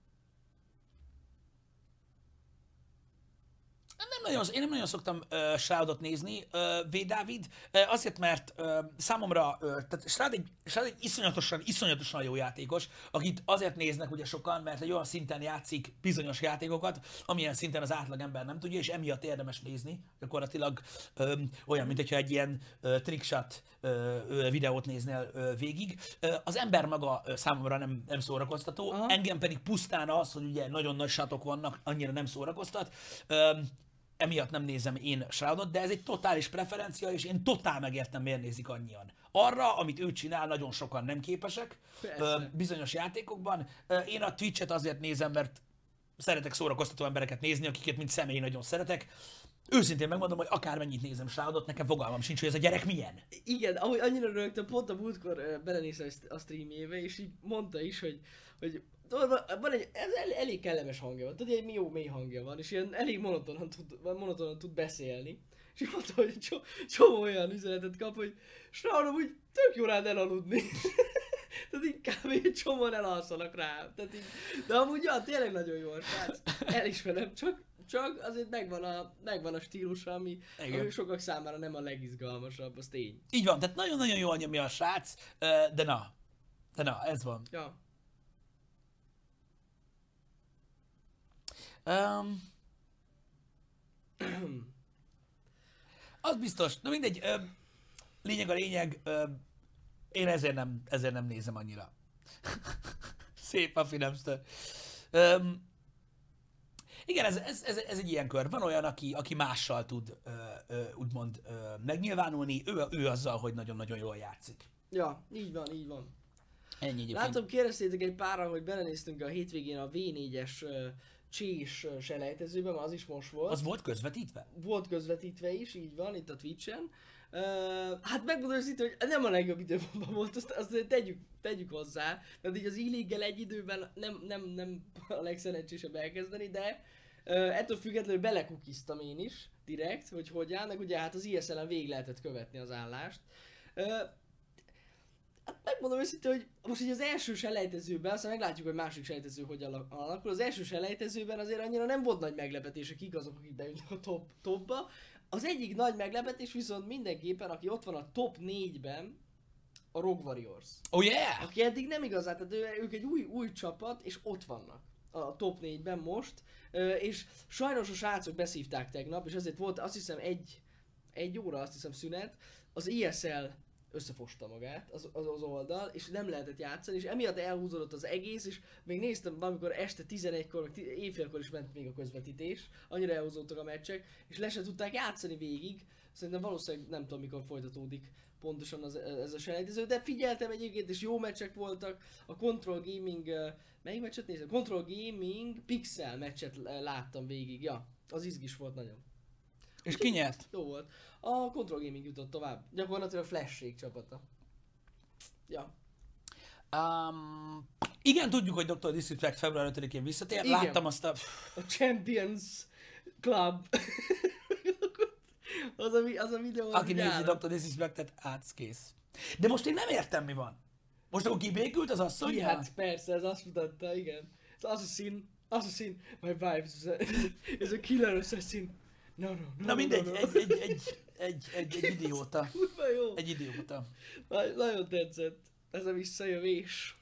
nem nagyon, én nem nagyon szoktam uh, Shroudot nézni, uh, V. Dávid, uh, azért, mert uh, számomra, uh, tehát Shroud egy, Shroud egy iszonyatosan, iszonyatosan jó játékos, akit azért néznek ugye sokan, mert egy olyan szinten játszik bizonyos játékokat, amilyen szinten az átlagember nem tudja, és emiatt érdemes nézni, gyakorlatilag um, olyan, mint hogyha egy ilyen uh, trickshot uh, videót néznél uh, végig. Uh, az ember maga uh, számomra nem, nem szórakoztató, aha. Engem pedig pusztán az, hogy ugye nagyon nagy shotok vannak, annyira nem szórakoztat. Um, Emiatt nem nézem én Shroudot, de ez egy totális preferencia, és én totál megértem, miért nézik annyian. Arra, amit ő csinál, nagyon sokan nem képesek, persze. Bizonyos játékokban. Én a Twitch-et azért nézem, mert szeretek szórakoztató embereket nézni, akiket mint személy nagyon szeretek. Őszintén megmondom, hogy akármennyit nézem Shroudot, nekem fogalmam sincs, hogy ez a gyerek milyen. Igen, ahogy annyira rögtön, pont a múltkor belenéztem a streamjébe, és így mondta is, hogy... hogy van egy, ez el, elég kellemes hangja van, tudod, egy jó mély hangja van, és ilyen elég monotonan tud, monotonan tud beszélni. És így mondta, hogy csomó csomó olyan üzenetet kap, hogy Shroudom, úgy tök jó rád elaludni. Tehát így kb. Csomóan elalszanak rá. Tehát így, de amúgy ja, tényleg nagyon jó a srác. Elismerem, csak, csak azért megvan a, megvan a stílusa, ami, ami sokak számára nem a legizgalmasabb, az tény. Így van, tehát nagyon-nagyon jól nyomja a srác, de na, de na, ez van. Ja. Um, az biztos, na mindegy, ö, lényeg a lényeg, ö, én ezért nem, ezért nem nézem annyira. Szép a filmster. Um, igen, ez, ez, ez, ez egy ilyen kör. Van olyan, aki, aki mással tud ö, ö, úgymond ö, megnyilvánulni, ő, ő azzal, hogy nagyon-nagyon jól játszik. Ja, így van, így van. Ennyi egyébként. Látom, kérdeztétek egy páran, hogy belenéztünk a hétvégén a vé négyes Csés selejtezőben, az is most volt. Az volt közvetítve? Volt közvetítve is, így van, itt a Twitch-en. Uh, hát megmondom őszintén, hogy nem a legjobb időpontban volt, azt, azt tegyük, tegyük hozzá. Tehát így az e-league-gel egy időben nem, nem, nem a legszerencsésebb elkezdeni, de uh, ettől függetlenül belekukiztam én is, direkt, hogy hogy állnak. Ugye hát az i es el-en végig lehetett követni az állást. Uh, Hát megmondom őszintén, hogy most így az első selejtezőben, aztán meglátjuk, hogy másik selejtező hogy alakul, az első selejtezőben azért annyira nem volt nagy meglepetés, akik azok, akik bejutnak a top, topba. Az egyik nagy meglepetés viszont mindenképpen, aki ott van a top négyben, a Rogue Warriors. Oh yeah! Aki eddig nem igazán, tehát ők egy új, új csapat, és ott vannak a top négyben most. És sajnos a srácok beszívták tegnap, és ezért volt azt hiszem egy, egy óra azt hiszem szünet, az i es el összefosta magát az, az, az oldal, és nem lehetett játszani, és emiatt elhúzódott az egész, és még néztem valamikor este tizenegykor, éjfélkor is ment még a közvetítés, annyira elhúzódtak a meccsek, és le se tudták játszani végig, szerintem valószínűleg nem tudom mikor folytatódik pontosan az, ez a selejtező, de figyeltem egyébként, és jó meccsek voltak, a Control Gaming, melyik meccset nézem? Control Gaming Pixel meccset láttam végig, ja, az izgis volt nagyon. És ki nyert? Jó volt. A Control Gaming jutott tovább. Gyakorlatilag Flash-ég csapata. Ja. Um, igen, tudjuk, hogy doktor Disrespect február ötödikén visszatér. Igen. Láttam azt a... a Champions Club. az, a, az a videó... Aki nézi doktor Disrespectet, átkész. De most én nem értem, mi van. Most akkor kibékült az asszony? Ja, hát persze, ez azt mutatta, igen. Az assassin, assassin, my vibes, ez a killer assassin. No, no, no, na mindegy, no, no. Egy, egy, egy, egy, egy, egy idióta. Jó. Egy idióta. Na, nagyon tetszett. Ez a visszajövés.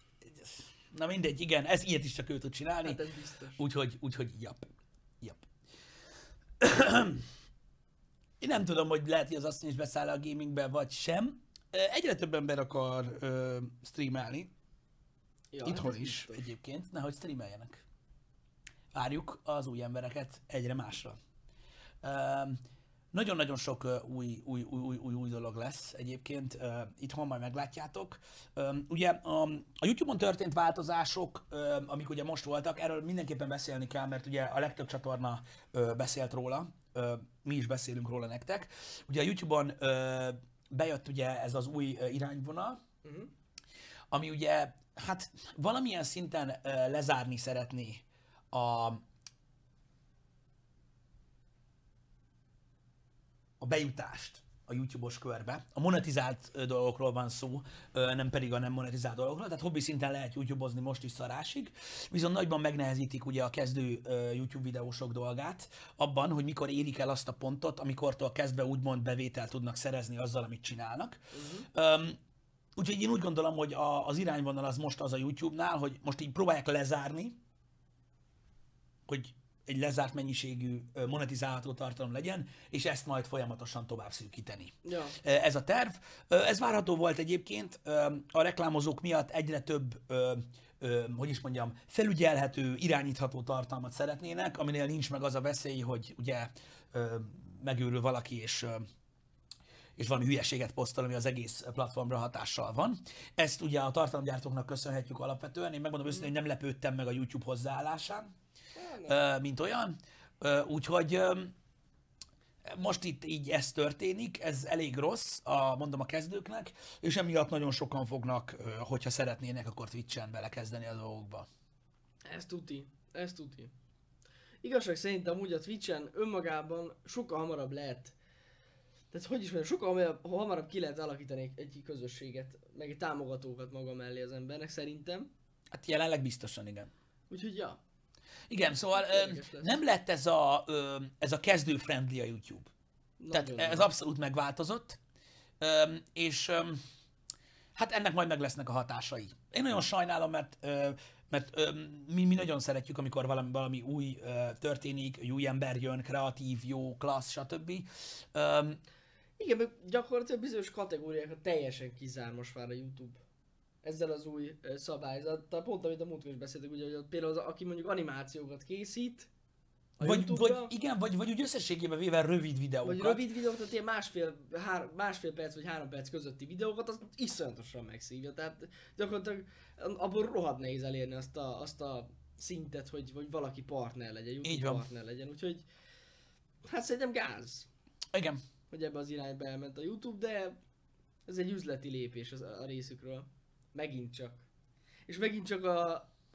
Na mindegy, igen, ez ilyet is csak ő tud csinálni. Hát ez biztos. Úgyhogy, úgyhogy jap. Jap. Én nem tudom, hogy lehet, hogy az asszony is beszáll a gamingbe, vagy sem. Egyre több ember akar ö, streamelni. Ja, itthon hát is biztos. Egyébként, nehogy streameljenek. Várjuk az új embereket egyre másra. Nagyon-nagyon uh, sok uh, új, új, új, új, új dolog lesz egyébként, uh, itthon majd meglátjátok. Um, ugye um, a YouTube-on történt változások, um, amik ugye most voltak, erről mindenképpen beszélni kell, mert ugye a legtöbb csatorna uh, beszélt róla, uh, mi is beszélünk róla nektek. Ugye a YouTube-on uh, bejött ugye ez az új uh, irányvonal, uh-huh. ami ugye hát valamilyen szinten uh, lezárni szeretné a a bejutást a YouTube-os körbe. A monetizált dolgokról van szó, nem pedig a nem monetizált dolgokról, tehát hobbi szinten lehet YouTube-ozni most is szarásig, viszont nagyban megnehezítik ugye a kezdő YouTube videósok dolgát abban, hogy mikor érik el azt a pontot, amikortól kezdve úgymond bevételt tudnak szerezni azzal, amit csinálnak. Uh-huh. Um, úgyhogy én úgy gondolom, hogy a, az irányvonal az most az a YouTube-nál, hogy most így próbálják lezárni, hogy egy lezárt mennyiségű monetizálható tartalom legyen, és ezt majd folyamatosan tovább szűkíteni. Ja. Ez a terv. Ez várható volt egyébként, a reklámozók miatt egyre több, hogy is mondjam, felügyelhető, irányítható tartalmat szeretnének, aminél nincs meg az a veszély, hogy ugye megőrül valaki, és, és valami hülyeséget posztol, ami az egész platformra hatással van. Ezt ugye a tartalomgyártóknak köszönhetjük alapvetően. Én megmondom őszintén, hogy nem lepődtem meg a YouTube hozzáállásán, mint olyan. Úgyhogy most itt így ez történik, ez elég rossz, a, mondom a kezdőknek, és emiatt nagyon sokan fognak, hogyha szeretnének, akkor Twitch-en belekezdeni a dolgokba. Ez tuti, ez tuti. Igazság szerint amúgy a Twitch-en önmagában sokkal hamarabb lehet, tehát hogy is mondjam, sokkal hamarabb, hamarabb ki lehet alakítani egy közösséget, meg egy támogatókat maga mellé az embernek szerintem. Hát jelenleg biztosan igen. Úgyhogy ja. Igen, szóval nem lett ez a, ez a kezdő-friendly a YouTube. Nagyon Tehát ez abszolút megváltozott, és hát ennek majd meg lesznek a hatásai. Én nagyon sajnálom, mert, mert mi, mi nagyon szeretjük, amikor valami, valami új történik, új ember jön, kreatív, jó, klassz, stb. Igen, meg gyakorlatilag bizonyos kategóriákat teljesen kizár most már a YouTube. Ezzel az új szabályzattal, pont amit a múltkor is beszéltük, ugye, hogy például az, aki mondjuk animációkat készít, vagy, vagy, igen, vagy, vagy úgy összességében véve rövid videókat. Vagy rövid videókat, tehát ilyen másfél, hár, másfél perc vagy három perc közötti videókat, azt iszonyatosan megszívja. Tehát gyakorlatilag abból rohadt nehéz elérni azt a, azt a szintet, hogy, hogy valaki partner legyen, YouTube partner legyen. Úgyhogy hát szerintem gáz. Igen. Hogy ebbe az irányba elment a YouTube, de ez egy üzleti lépés az a részükről. Megint csak. És megint csak a,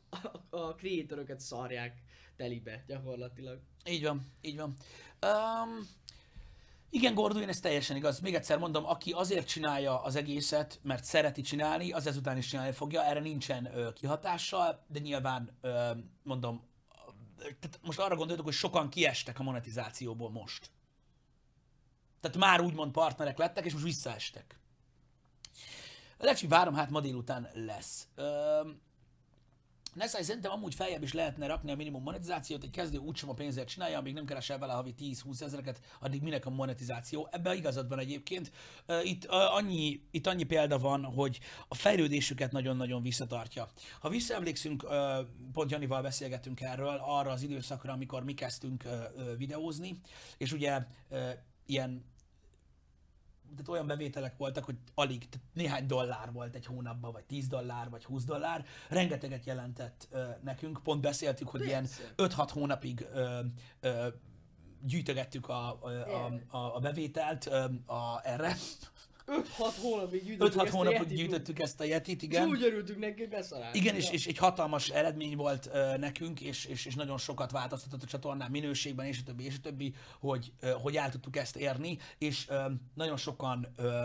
a, a creatoröket szarják telibe gyakorlatilag. Így van, így van. Um, igen, Gordon, ez teljesen igaz. Még egyszer mondom, aki azért csinálja az egészet, mert szereti csinálni, az ezután is csinálni fogja. Erre nincsen ö, kihatással, de nyilván ö, mondom, tehát most arra gondoltok, hogy sokan kiestek a monetizációból most. Tehát már úgymond partnerek lettek, és most visszaestek. Lecsi, várom, hát ma délután lesz. Neszáj, szerintem amúgy feljebb is lehetne rakni a minimum monetizációt, egy kezdő úgysem a pénzért csinálja, amíg nem keresel vele havi tíz-húsz ezereket, addig minek a monetizáció. Ebben igazad van egyébként. Itt annyi, itt annyi példa van, hogy a fejlődésüket nagyon-nagyon visszatartja. Ha visszaemlékszünk, pont Janival beszélgetünk erről, arra az időszakra, amikor mi kezdtünk videózni, és ugye ilyen tehát olyan bevételek voltak, hogy alig néhány dollár volt egy hónapban, vagy tíz dollár, vagy húsz dollár. Rengeteget jelentett ö, nekünk. Pont beszéltük, hogy ilyen öt-hat hónapig ö, ö, gyűjtögettük a, a, a, a bevételt a, erre. öt-hat hónapig gyűjtöttük, öt-hat hónapig gyűjtöttük ezt a Yetit, igen. És úgy örültünk neki, hogy beszaráltunk. Igen, és, és egy hatalmas eredmény volt uh, nekünk, és, és, és nagyon sokat változtatott a csatornán minőségben, és a többi, és a többi, hogy, uh, hogy el tudtuk ezt érni, és uh, nagyon sokan uh,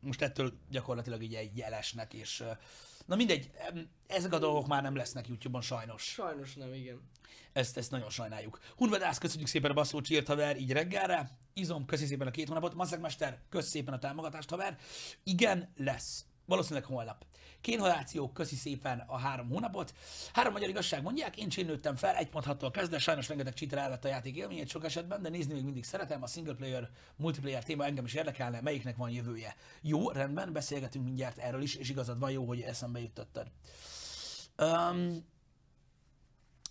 most ettől gyakorlatilag így jelesnek, és uh, na mindegy, ezek a dolgok már nem lesznek YouTube-on sajnos. Sajnos nem, igen. Ezt, ezt nagyon sajnáljuk. Hunvadász, köszönjük szépen a basszót, írt haver így reggelre. Izom, köszi szépen a két hónapot. Mazzagmester, köszi szépen a támogatást, haver. Igen, lesz. Valószínűleg holnap. Kénhaláció, köszi szépen a három hónapot. Három magyar igazság mondják, én csinlődtem fel, egy pont hattól kezdve, sajnos rengeteg cheater elvett a játék élményét sok esetben, de nézni még mindig szeretem, a single player, multiplayer téma engem is érdekelne, melyiknek van jövője. Jó, rendben, beszélgetünk mindjárt erről is, és igazad van, jó, hogy eszembe juttatod. Um,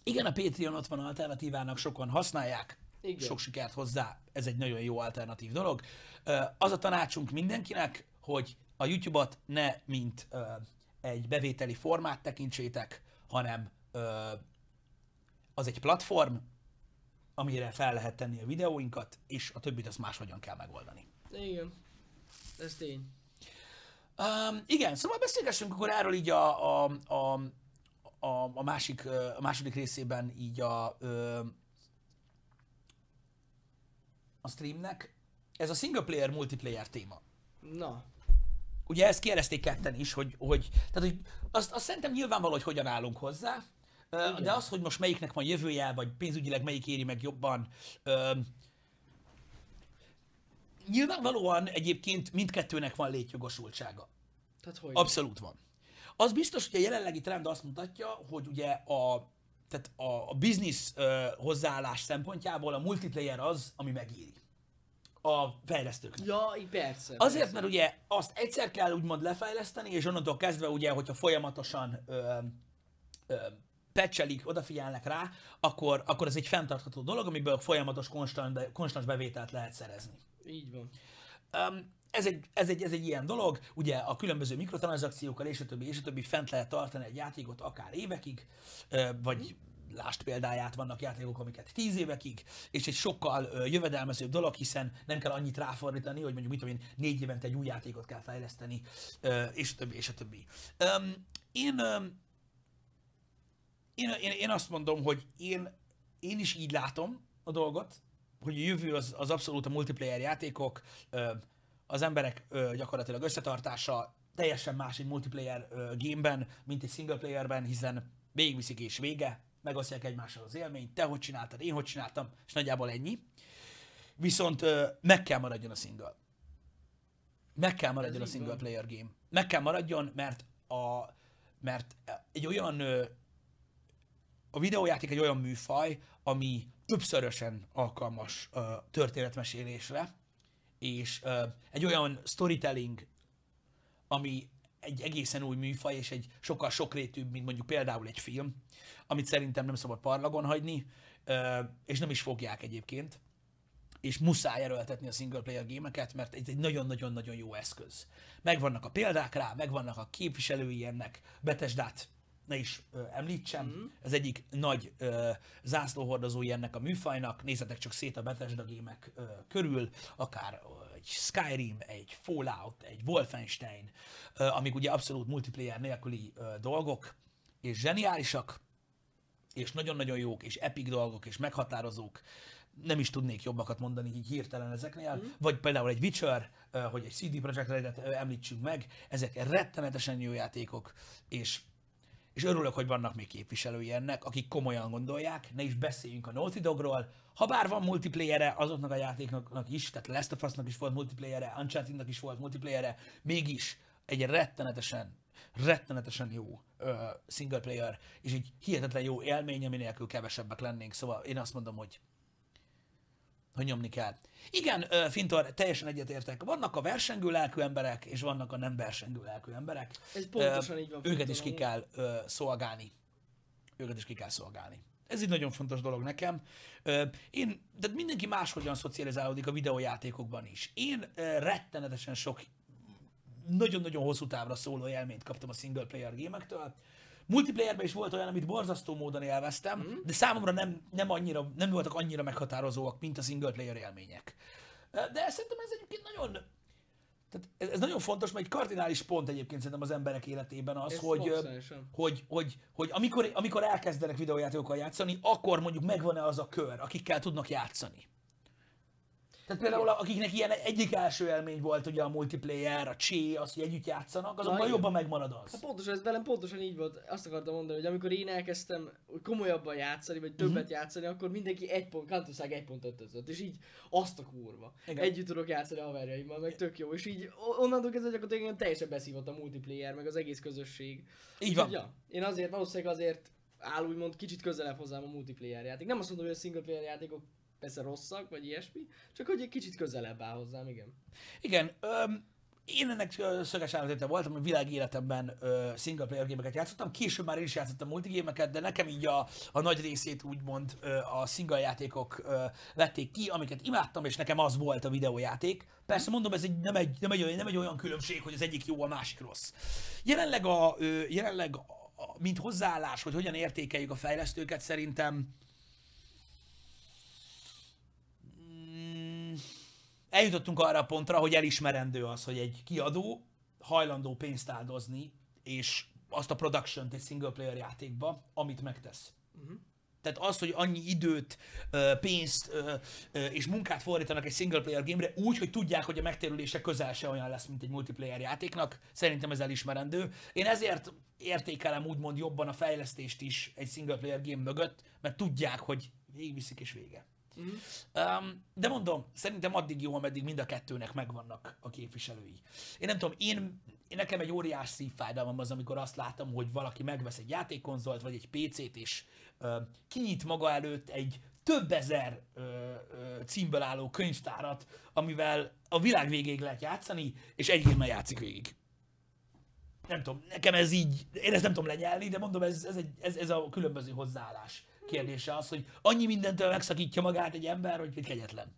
igen, a Patreon ott van alternatívának, sokan használják. Igen. Sok sikert hozzá, ez egy nagyon jó alternatív dolog. Uh, az a tanácsunk mindenkinek, hogy a YouTube-ot ne mint ö, egy bevételi formát tekintsétek, hanem ö, az egy platform, amire fel lehet tenni a videóinkat, és a többit azt máshogyan kell megoldani. Igen, ez tény. Um, igen, szóval beszélgessünk akkor erről így a, a, a, a, a, másik, a második részében így a, ö, a streamnek. Ez a single player multiplayer téma. Na. Ugye ezt kérdezték ketten is, hogy, hogy, tehát, hogy azt, azt szerintem nyilvánvaló, hogy hogyan állunk hozzá, igen. De az, hogy most melyiknek van jövője, vagy pénzügyileg melyik éri meg jobban, nyilvánvalóan egyébként mindkettőnek van létjogosultsága. Tehát hogy? Abszolút van. Az biztos, hogy a jelenlegi trend azt mutatja, hogy ugye a, tehát a, a business hozzáállás szempontjából a multiplayer az, ami megéri. A fejlesztőknek. Ja, persze. Azért, persze. Mert ugye azt egyszer kell úgymond lefejleszteni, és onnantól kezdve ugye, hogyha folyamatosan ö, ö, patchelik, odafigyelnek rá, akkor, akkor ez egy fenntartható dolog, amiből folyamatos, konstant, konstans bevételt lehet szerezni. Így van. Um, ez, egy, ez, egy, ez egy ilyen dolog, ugye a különböző mikrotranszakciókkal és a többi, és a többi fent lehet tartani egy játékot akár évekig, ö, vagy... Hm. Lásd példáját, vannak játékok, amiket tíz évekig, és egy sokkal ö, jövedelmezőbb dolog, hiszen nem kell annyit ráfordítani, hogy mondjuk mit tudom én, négy évente egy új játékot kell fejleszteni, ö, és a többi, és a többi. Öm, én, öm, én, én, én azt mondom, hogy én, én is így látom a dolgot, hogy a jövő az, az abszolút a multiplayer játékok, ö, az emberek ö, gyakorlatilag összetartása teljesen más egy multiplayer ö, gameben, mint egy single playerben, hiszen végigviszik és vége. Megosztják egymással az élményt, te hogy csináltad, én hogy csináltam, és nagyjából ennyi. Viszont ö, meg kell maradjon a single. Meg kell maradjon a single player game. Meg kell maradjon, mert a, mert egy olyan, ö, a videójáték egy olyan műfaj, ami többszörösen alkalmas ö, történetmesélésre, és ö, egy olyan storytelling, ami egy egészen új műfaj, és egy sokkal sokrétűbb, mint mondjuk például egy film, amit szerintem nem szabad parlagon hagyni, és nem is fogják egyébként, és muszáj erőltetni a single player gémeket, mert ez egy nagyon-nagyon-nagyon jó eszköz. Megvannak a példák rá, megvannak a képviselői ennek, Bethesdát ne is említsem, mm-hmm. Ez egyik nagy zászlóhordozói ennek a műfajnak, nézzetek csak szét a Bethesda gémek körül, akár egy Skyrim, egy Fallout, egy Wolfenstein, amik ugye abszolút multiplayer nélküli dolgok, és zseniálisak, és nagyon-nagyon jók, és epic dolgok, és meghatározók. Nem is tudnék jobbakat mondani így hirtelen ezeknél, mm. Vagy például egy Witcher, hogy egy cé dé Projekt Redet említsünk meg, ezek rettenetesen jó játékok, és és örülök, hogy vannak még képviselői ennek, akik komolyan gondolják, ne is beszéljünk a Naughty Dogról, ha bár van multiplayere azoknak a játéknak is, tehát Last of Us-nak is volt multiplayere, Uncharted-nak is volt multiplayere, mégis egy rettenetesen, rettenetesen jó ö, single player, és egy hihetetlen jó élmény, ami nélkül kevesebbek lennénk, szóval én azt mondom, hogy hogy nyomni kell. Igen, Fintor, teljesen egyetértek. Vannak a versengő lelkű emberek, és vannak a nem versengő lelkű emberek. Ez pontosan Ö, így van. Őket is ki kell ö, szolgálni. Őket is ki kell szolgálni. Ez egy nagyon fontos dolog nekem. Ö, én, de mindenki máshogyan szocializálódik a videójátékokban is. Én ö, rettenetesen sok, nagyon-nagyon hosszú távra szóló élményt kaptam a single player gémektől. Multiplayerben is volt olyan, amit borzasztó módon élveztem, mm. de számomra nem, nem, annyira, nem voltak annyira meghatározóak, mint a single player élmények. De szerintem ez egyébként nagyon... Tehát ez, ez nagyon fontos, mert egy kardinális pont egyébként szerintem az emberek életében az, hogy, hogy, hogy, hogy amikor, amikor elkezdenek videójátékokkal játszani, akkor mondjuk megvan-e az a kör, akikkel tudnak játszani. Tehát például akiknek ilyen egyik első élmény volt ugye a multiplayer, a csé, az, hogy együtt játszanak, azokban jobban megmarad az. Hát pontosan, ez velem pontosan így volt. Azt akartam mondani, hogy amikor én elkezdtem komolyabban játszani, vagy többet uh-huh. játszani, akkor mindenki egy pont, Kantoszág egy pont ötöt, és így azt a kurva. Igen. Együtt tudok játszani a haverjaimmal, meg tök jó. És így onnantól kezdve gyakorlatilag teljesen beszívott a multiplayer, meg az egész közösség. Így van. Ja, én azért, valószínűleg azért áll úgymond kicsit közelebb hozzám a multiplayer játék. Nem azt mondom, hogy a single player játékok persze rosszak, vagy ilyesmi, csak hogy egy kicsit közelebb áll hozzám, igen. Igen, öm, én ennek szöges állatéte voltam, hogy világ életemben ö, single player gémeket játszottam, később már én is játszottam multigémeket, de nekem így a, a nagy részét úgymond ö, a single játékok ö, vették ki, amiket imádtam, és nekem az volt a videójáték. Persze mondom, ez egy, nem, egy, nem, egy, nem egy olyan különbség, hogy az egyik jó, a másik rossz. Jelenleg, a, ö, jelenleg a, a, mint hozzáállás, hogy hogyan értékeljük a fejlesztőket, szerintem eljutottunk arra a pontra, hogy elismerendő az, hogy egy kiadó hajlandó pénzt áldozni, és azt a production-t egy single player játékba, amit megtesz. Uh-huh. Tehát az, hogy annyi időt, pénzt és munkát fordítanak egy single player game-re úgy, hogy tudják, hogy a megtérülése közel se olyan lesz, mint egy multiplayer játéknak, szerintem ez elismerendő. Én ezért értékelem úgymond jobban a fejlesztést is egy single player game mögött, mert tudják, hogy végigviszik és vége. Uh-huh. Um, de mondom, szerintem addig jó, ameddig mind a kettőnek megvannak a képviselői. Én nem tudom, én, én nekem egy óriás szívfájdalmam az, amikor azt látom, hogy valaki megvesz egy játékkonzolt, vagy egy pé cét, és uh, kinyit maga előtt egy több ezer uh, uh, címből álló könyvtárat, amivel a világ végéig lehet játszani, és egy gémmel játszik végig. Nem tudom, nekem ez így, én ezt nem tudom lenyelni, de mondom, ez, ez, egy, ez, ez a különböző hozzáállás kérdése az, hogy annyi mindentől megszakítja magát egy ember, hogy kegyetlen.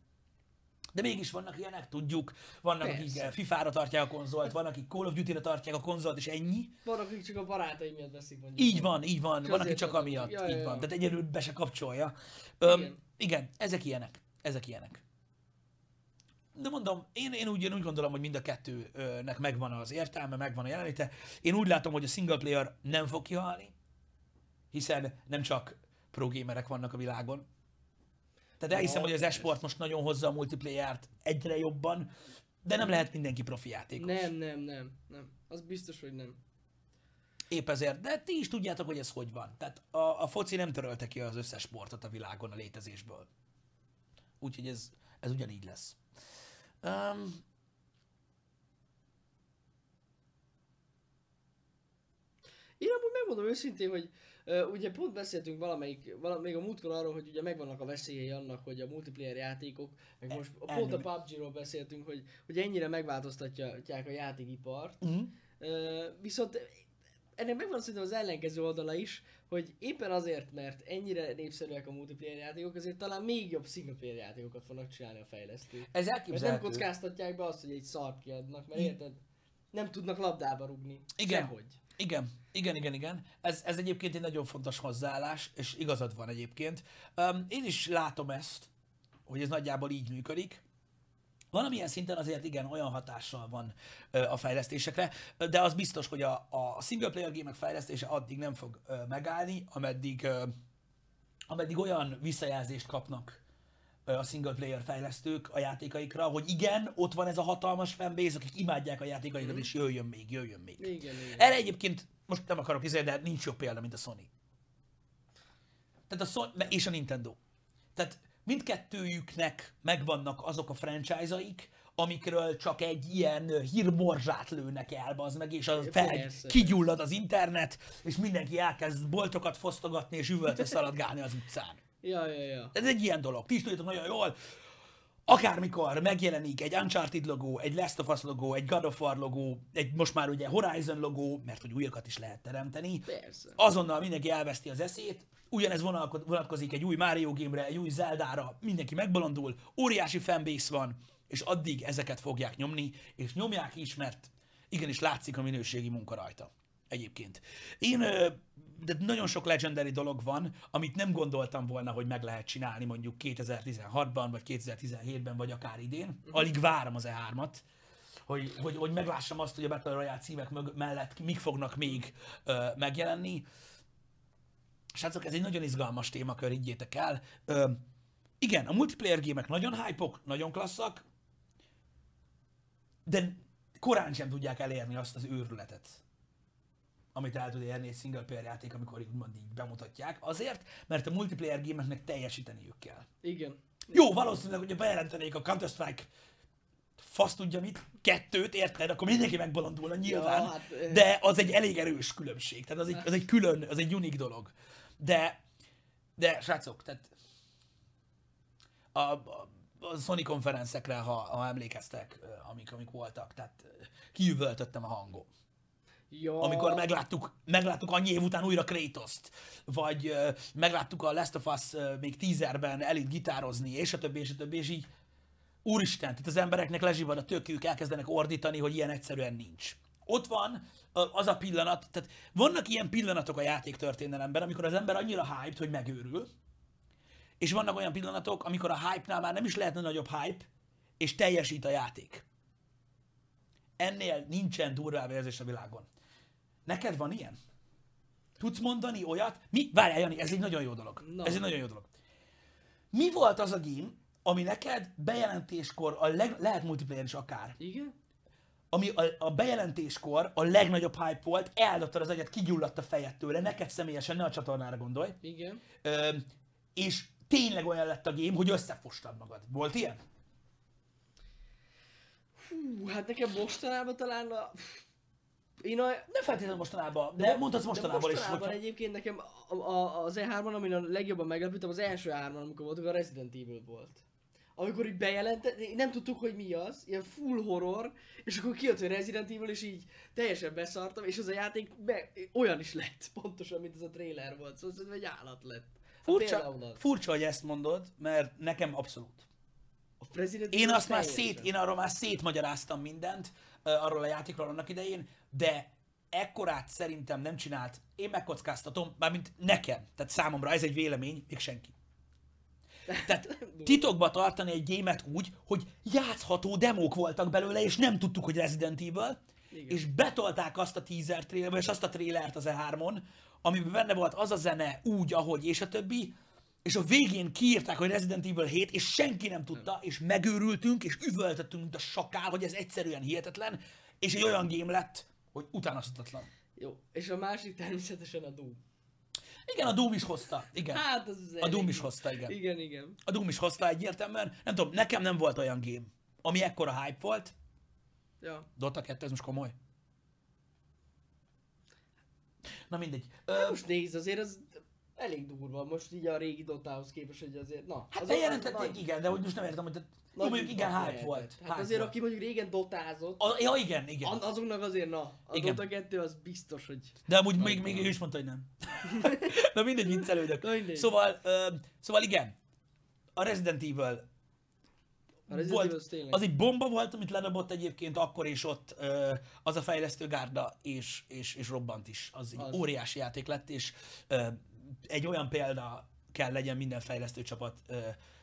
De mégis vannak ilyenek, tudjuk. Vannak, persze, akik fifára tartják a konzolt, vannak, akik Call of Duty-ra tartják a konzolt, és ennyi. Vannak, akik csak a barátai miatt veszik, mondjuk. Így van, így van. Van, aki csak amiatt. Ja, így ja, van. Ja. Tehát egyelőre be se kapcsolja. Öm, igen. igen, ezek ilyenek. Ezek ilyenek. De mondom, én, én, úgy, én úgy gondolom, hogy mind a kettőnek megvan az értelme, megvan a jelenléte. Én úgy látom, hogy a single player nem fog kihalni, hiszen nem csak pro-gémerek vannak a világon. Tehát elhiszem, hogy az esport most nagyon hozza a multiplayert egyre jobban, de nem lehet mindenki profi játékos. Nem, nem, nem, nem. Az biztos, hogy nem. Épp ezért, de ti is tudjátok, hogy ez hogy van. Tehát a, a foci nem törölte ki az összes sportot a világon a létezésből. Úgyhogy ez, ez ugyanígy lesz. Um, Én amúgy megmondom őszintén, hogy Uh, ugye pont beszéltünk valamelyik, valam, még a múltkor arról, hogy ugye megvannak a veszélyei annak, hogy a multiplayer játékok, meg most El, pont a pé u bé gé-ről beszéltünk, hogy, hogy ennyire megváltoztatják a játékipart, uh-huh. uh, viszont ennek megvan szerintem az ellenkező oldala is, hogy éppen azért, mert ennyire népszerűek a multiplayer játékok, azért talán még jobb single player játékokat fognak csinálni a fejlesztők. Ez elképzelhető. Mert nem kockáztatják be azt, hogy egy szart kiadnak, mert érted, nem tudnak labdába rugni. Igen. Sehogy. Igen, igen, igen, igen. Ez, ez egyébként egy nagyon fontos hozzáállás, és igazad van egyébként. Um, én is látom ezt, hogy ez nagyjából így működik. Valamilyen szinten azért igen, olyan hatással van ö, a fejlesztésekre, de az biztos, hogy a, a single player gémek fejlesztése addig nem fog ö, megállni, ameddig, ö, ameddig olyan visszajelzést kapnak ö, a single player fejlesztők a játékaikra, hogy igen, ott van ez a hatalmas fanbase, akik imádják a játékaikat, mm. és jöjjön még, jöjjön még. Igen, igen. Erre egyébként most nem akarok izélni, de nincs jobb példa, mint a Sony. Tehát a Sony és a Nintendo. Tehát mindkettőjüknek megvannak azok a franchise-aik, amikről csak egy ilyen hírmorzsát lőnek el, bazd meg, és az fel kigyullad az internet, és mindenki elkezd boltokat fosztogatni, és üvöltve szaladgálni az utcán. Ja, ja, ja. Ez egy ilyen dolog. Ti is tudjátok nagyon jól. Akármikor megjelenik egy Uncharted logó, egy Last of Us logó, egy God of War logó, egy most már ugye Horizon logó, mert hogy újakat is lehet teremteni, persze, azonnal mindenki elveszti az eszét, ugyanez vonatkozik egy új Mario game-re, egy új Zelda-ra, mindenki megbolondul, óriási fanbase van, és addig ezeket fogják nyomni, és nyomják is, mert igenis látszik a minőségi munka rajta. egyébként. Én, de nagyon sok legendary dolog van, amit nem gondoltam volna, hogy meg lehet csinálni mondjuk kétezer-tizenhatban, vagy kétezer-tizenhétben, vagy akár idén. Alig várom az E hármat, hogy, hogy, hogy meglássam azt, hogy a Battle Royale címek mellett mik fognak még ö, megjelenni. Srácok, ez egy nagyon izgalmas témakör, higgyétek el. Ö, igen, a multiplayer gémek nagyon hype-ok, nagyon klasszak, de korán sem tudják elérni azt az őrületet, amit el tud érni egy single player játék, amikor úgymond így bemutatják. Azért, mert a multiplayer gémeknek teljesíteniük kell. Igen. Jó, valószínűleg, hogyha bejelentenék a Counter-Strike fasz tudja mit, kettőt, érted? Akkor mindenki megbolondulna nyilván, ja, hát, de az egy elég erős különbség. Tehát az egy, az egy külön, az egy unik dolog. De, de srácok, tehát a, a a Sony konferencekre, ha, ha emlékeztek, amik, amik voltak, tehát kiüvöltöttem a hangom. Ja. Amikor megláttuk, megláttuk annyi év után újra Kratos-t, vagy uh, megláttuk a Last of Us uh, még teaserben elit gitározni, és a többi, és a többi, és így úristen, itt az embereknek lezsivad a tökük, elkezdenek ordítani, hogy ilyen egyszerűen nincs. Ott van az a pillanat, tehát vannak ilyen pillanatok a játéktörténelemben, amikor az ember annyira hyped, hogy megőrül, és vannak olyan pillanatok, amikor a hype-nál már nem is lehetne nagyobb hype, és teljesít a játék. Ennél nincsen durvább érzés a világon. Neked van ilyen? Tudsz mondani olyat? Mi? Várjál, Jani, ez egy nagyon jó dolog. No. Ez egy nagyon jó dolog. Mi volt az a game, ami neked bejelentéskor, a leg... lehet multiplayer is akár, igen? Ami a, a bejelentéskor a legnagyobb hype volt, eldobtad az agyat, kigyulladt a fejed tőle, neked személyesen, ne a csatornára gondolj. Igen. Ö, és tényleg olyan lett a game, hogy összefostad magad. Volt ilyen? Hú, hát nekem mostanában talán a... Én a... Nem feltétlenül mostanában, de, de mondhatsz mostanában, de mostanában is. Mostanában egyébként nekem a, a, az E hárman, amin a legjobban meglepültem, az első E hárman, amikor voltunk, a Resident Evil volt. Amikor így bejelentett, nem tudtuk, hogy mi az, ilyen full horror, és akkor kijött, hogy Resident Evil, és így teljesen beszartam, és az a játék be, olyan is lett, pontosan, mint ez a trailer volt, szóval szerintem egy állat lett. Furcsa, furcsa, hogy ezt mondod, mert nekem abszolút. A én azt már szét, én arról már szétmagyaráztam mindent, uh, arról a játékról annak idején, de ekkorát szerintem nem csinált, én megkockáztatom, mármint nekem, tehát számomra ez egy vélemény, még senki. Tehát titokba tartani egy gémet úgy, hogy játszható demók voltak belőle, és nem tudtuk, hogy Resident Evil, és betolták azt a teaser trailerbe, és azt a trailert az E hármon, amiben benne volt az a zene, úgy, ahogy, és a többi, és a végén kiírták, hogy Resident Evil hét, és senki nem tudta, és megőrültünk, és üvöltettünk, mint a sakál, hogy ez egyszerűen hihetetlen, és egy olyan game lett, hogy utánozhatatlan. Jó, és a másik természetesen a Doom. Igen, a Doom is hozta, igen. Hát, az az a Doom is hozta, igen. Igen, igen. A Doom is hozta egyértelműen, nem tudom, nekem nem volt olyan game, ami ekkora hype volt. Ja. Dota kettő, ez most komoly. Na mindegy. Ö... Most nézd, azért az elég durva, most így a régi Dotához képest, hogy azért, na. Hát bejelentették, nagy... igen, de hogy most nem értem, hogy jó, mondjuk igen, hype volt. Hát hype azért, volt. Aki mondjuk régen dotázott, a, ja, igen, igen. Azoknak azért, na, a igen. Dota kettő az biztos, hogy... De amúgy még, még ő is mondta, hogy nem. Na mindegy, viccelődök. Szóval, uh, szóval igen, a Resident Evil volt, az egy bomba volt, amit ledobott egyébként akkor és ott ö, az a fejlesztő gárda, és, és, és robbant is. Az, az egy óriási játék lett, és ö, egy olyan példa kell legyen minden fejlesztő csapat ö,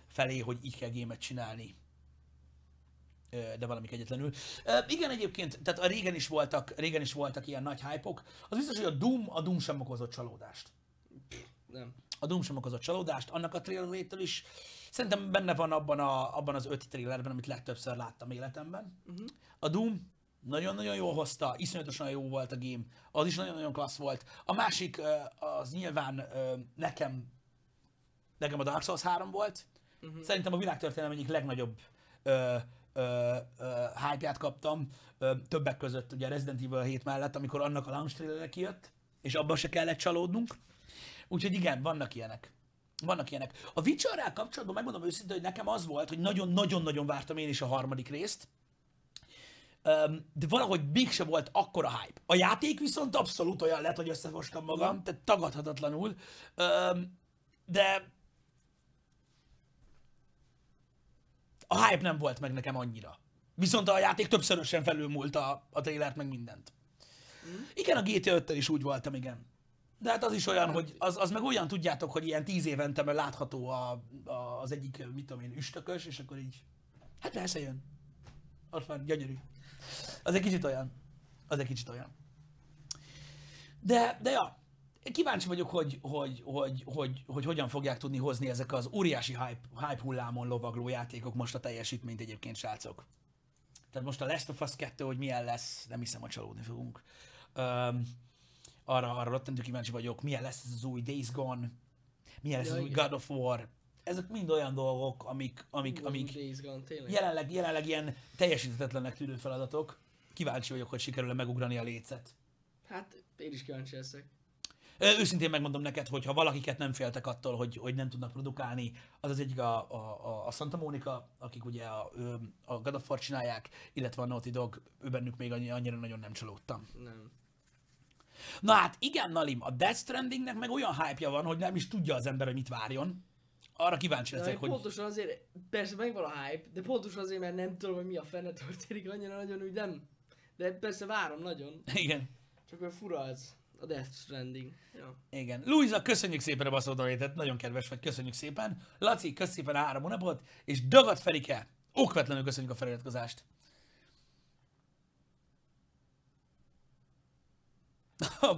felé, hogy így kell gémet csinálni. Ö, de valamik egyetlenül. Ö, igen, egyébként, tehát a régen is voltak, régen is voltak ilyen nagy hype-ok. Az biztos, hogy a Doom, a Doom sem okozott csalódást. Nem. A Doom sem okozott csalódást, annak a trailerétől is. Szerintem benne van abban, a, abban az öt trailerben, amit legtöbbször láttam életemben. Uh-huh. A Doom nagyon-nagyon jól hozta, iszonyatosan jó volt a game, az is nagyon-nagyon klassz volt. A másik, az nyilván nekem, nekem a Dark Souls három volt. Uh-huh. Szerintem a világtörténelem egyik legnagyobb ö, ö, ö, hype-ját kaptam, ö, többek között ugye a Resident Evil hét mellett, amikor annak a launch trailer kijött, és abban se kellett csalódnunk. Úgyhogy igen, vannak ilyenek. Vannak ilyenek. A Witcherrel kapcsolatban megmondom őszintén, hogy nekem az volt, hogy nagyon-nagyon-nagyon vártam én is a harmadik részt, de valahogy mégse volt akkora hype. A játék viszont abszolút olyan lett, hogy összefostam magam, tehát tagadhatatlanul, de a hype nem volt meg nekem annyira. Viszont a játék többszörösen felülmúlt a, a trailert meg mindent. Mm. Igen, a gé té öttel is úgy voltam, igen. De hát az is olyan, hogy az, az meg olyan, tudjátok, hogy ilyen tíz évente mert látható a, a, az egyik, mit tudom én, üstökös, és akkor így, hát persze jön. Ott van, gyönyörű. Az egy kicsit olyan. Az egy kicsit olyan. De, de ja. Kíváncsi vagyok, hogy, hogy, hogy, hogy, hogy hogyan fogják tudni hozni ezek az óriási hype, hype hullámon lovagló játékok most a teljesítményt egyébként, srácok. Tehát most a Last of Us kettő, hogy milyen lesz, nem hiszem, hogy csalódni fogunk. Um, arra arra rottentő kíváncsi vagyok, milyen lesz ez az új Days Gone, milyen lesz ja, az új God of War. Ezek mind olyan dolgok, amik, amik, amik jelenleg, jelenleg ilyen teljesíthetetlennek tűnő feladatok. Kíváncsi vagyok, hogy sikerül-e megugrani a lécet. Hát én is kíváncsi leszek. Őszintén megmondom neked, hogy ha valakiket nem féltek attól, hogy, hogy nem tudnak produkálni, az az egyik a, a, a Santa Monica, akik ugye a, a God of War csinálják, illetve a Naughty Dog, ő bennük még annyira nagyon nem csalódtam. Nem. Na hát igen, Nalim, a Death Strandingnek meg olyan hype-ja van, hogy nem is tudja az ember, hogy mit várjon. Arra kíváncsi leszek, hogy... Pontosan azért, persze megvan a hype, de pontosan azért, mert nem tudom, hogy mi a fene történik, annyira nagyon úgy nem. De persze várom nagyon. Igen. Csak olyan fura az. A Death Stranding. Ja. Igen. Luisa, köszönjük szépen a baszódorétet, nagyon kedves vagy, köszönjük szépen. Laci, köszönjük szépen a három hónapot, és Dagad Ferike, okvetlenül köszönjük a feliratkozást.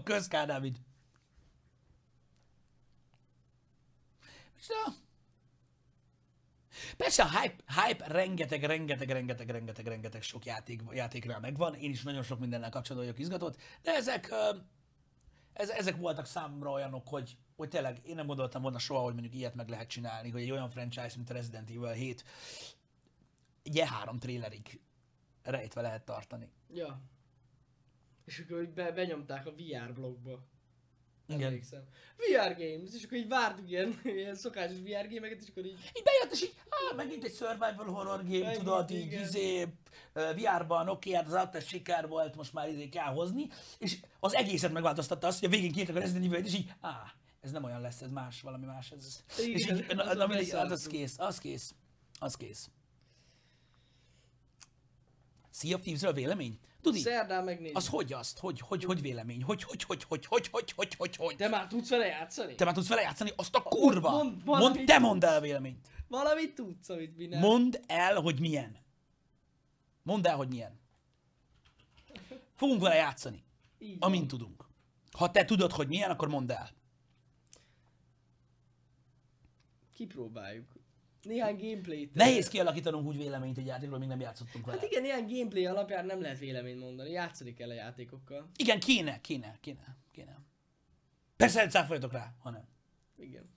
Kösz, K. Dávid. Na. Persze a hype, hype rengeteg, rengeteg, rengeteg, rengeteg, rengeteg sok játék, játéknál megvan, én is nagyon sok mindennel kapcsolatban vagyok izgatott, de ezek... Ez, ezek voltak számomra olyanok, hogy, hogy tényleg én nem gondoltam volna soha, hogy mondjuk ilyet meg lehet csinálni, hogy egy olyan franchise, mint a Resident Evil hét egy E három trailerig rejtve lehet tartani. Ja. És akkor be, benyomták a vé er blogba. Igen. vé er games, és akkor így vártuk ilyen, ilyen szokásos vé er gémeket, és akkor így... Így bejött, és így, ah, megint egy survival horror game, megint, tudod, így izé, vé er-ban, oké, hát az alapvető siker volt, most már izé kell hozni, és az egészet megváltoztatta azt, hogy a végén kiírtak a Resident Evil-t, és így, ah, ez nem olyan lesz, ez más, valami más, ez... Igen, és így, na, na, mindig, az, az kész, az kész, az kész. Sea of Thieves-ről vélemény? Tudni, szerdán megnézni. Az hogy azt? Hogy, hogy, hogy vélemény? Hogy, hogy, hogy, hogy, hogy, hogy, hogy, hogy, hogy? Te már tudsz vele játszani? Te már tudsz vele játszani? Azt a kurva! Mond, mond, te mondd el a véleményt! Valamit tudsz, amit mi nem. Mondd el, hogy milyen. Mondd el, hogy milyen. Fogunk vele játszani. Így amint tudunk. Ha te tudod, hogy milyen, akkor mondd el. Kipróbáljuk. Néhány gameplayt. Nehéz kialakítanunk úgy véleményt egy játékról, még nem játszottunk vele. Hát igen, néhány gameplay alapján nem lehet véleményt mondani, játszani kell a játékokkal. Igen, kéne, kéne, kéne, kéne. Persze, hogy cáfoljatok rá, ha nem. Igen.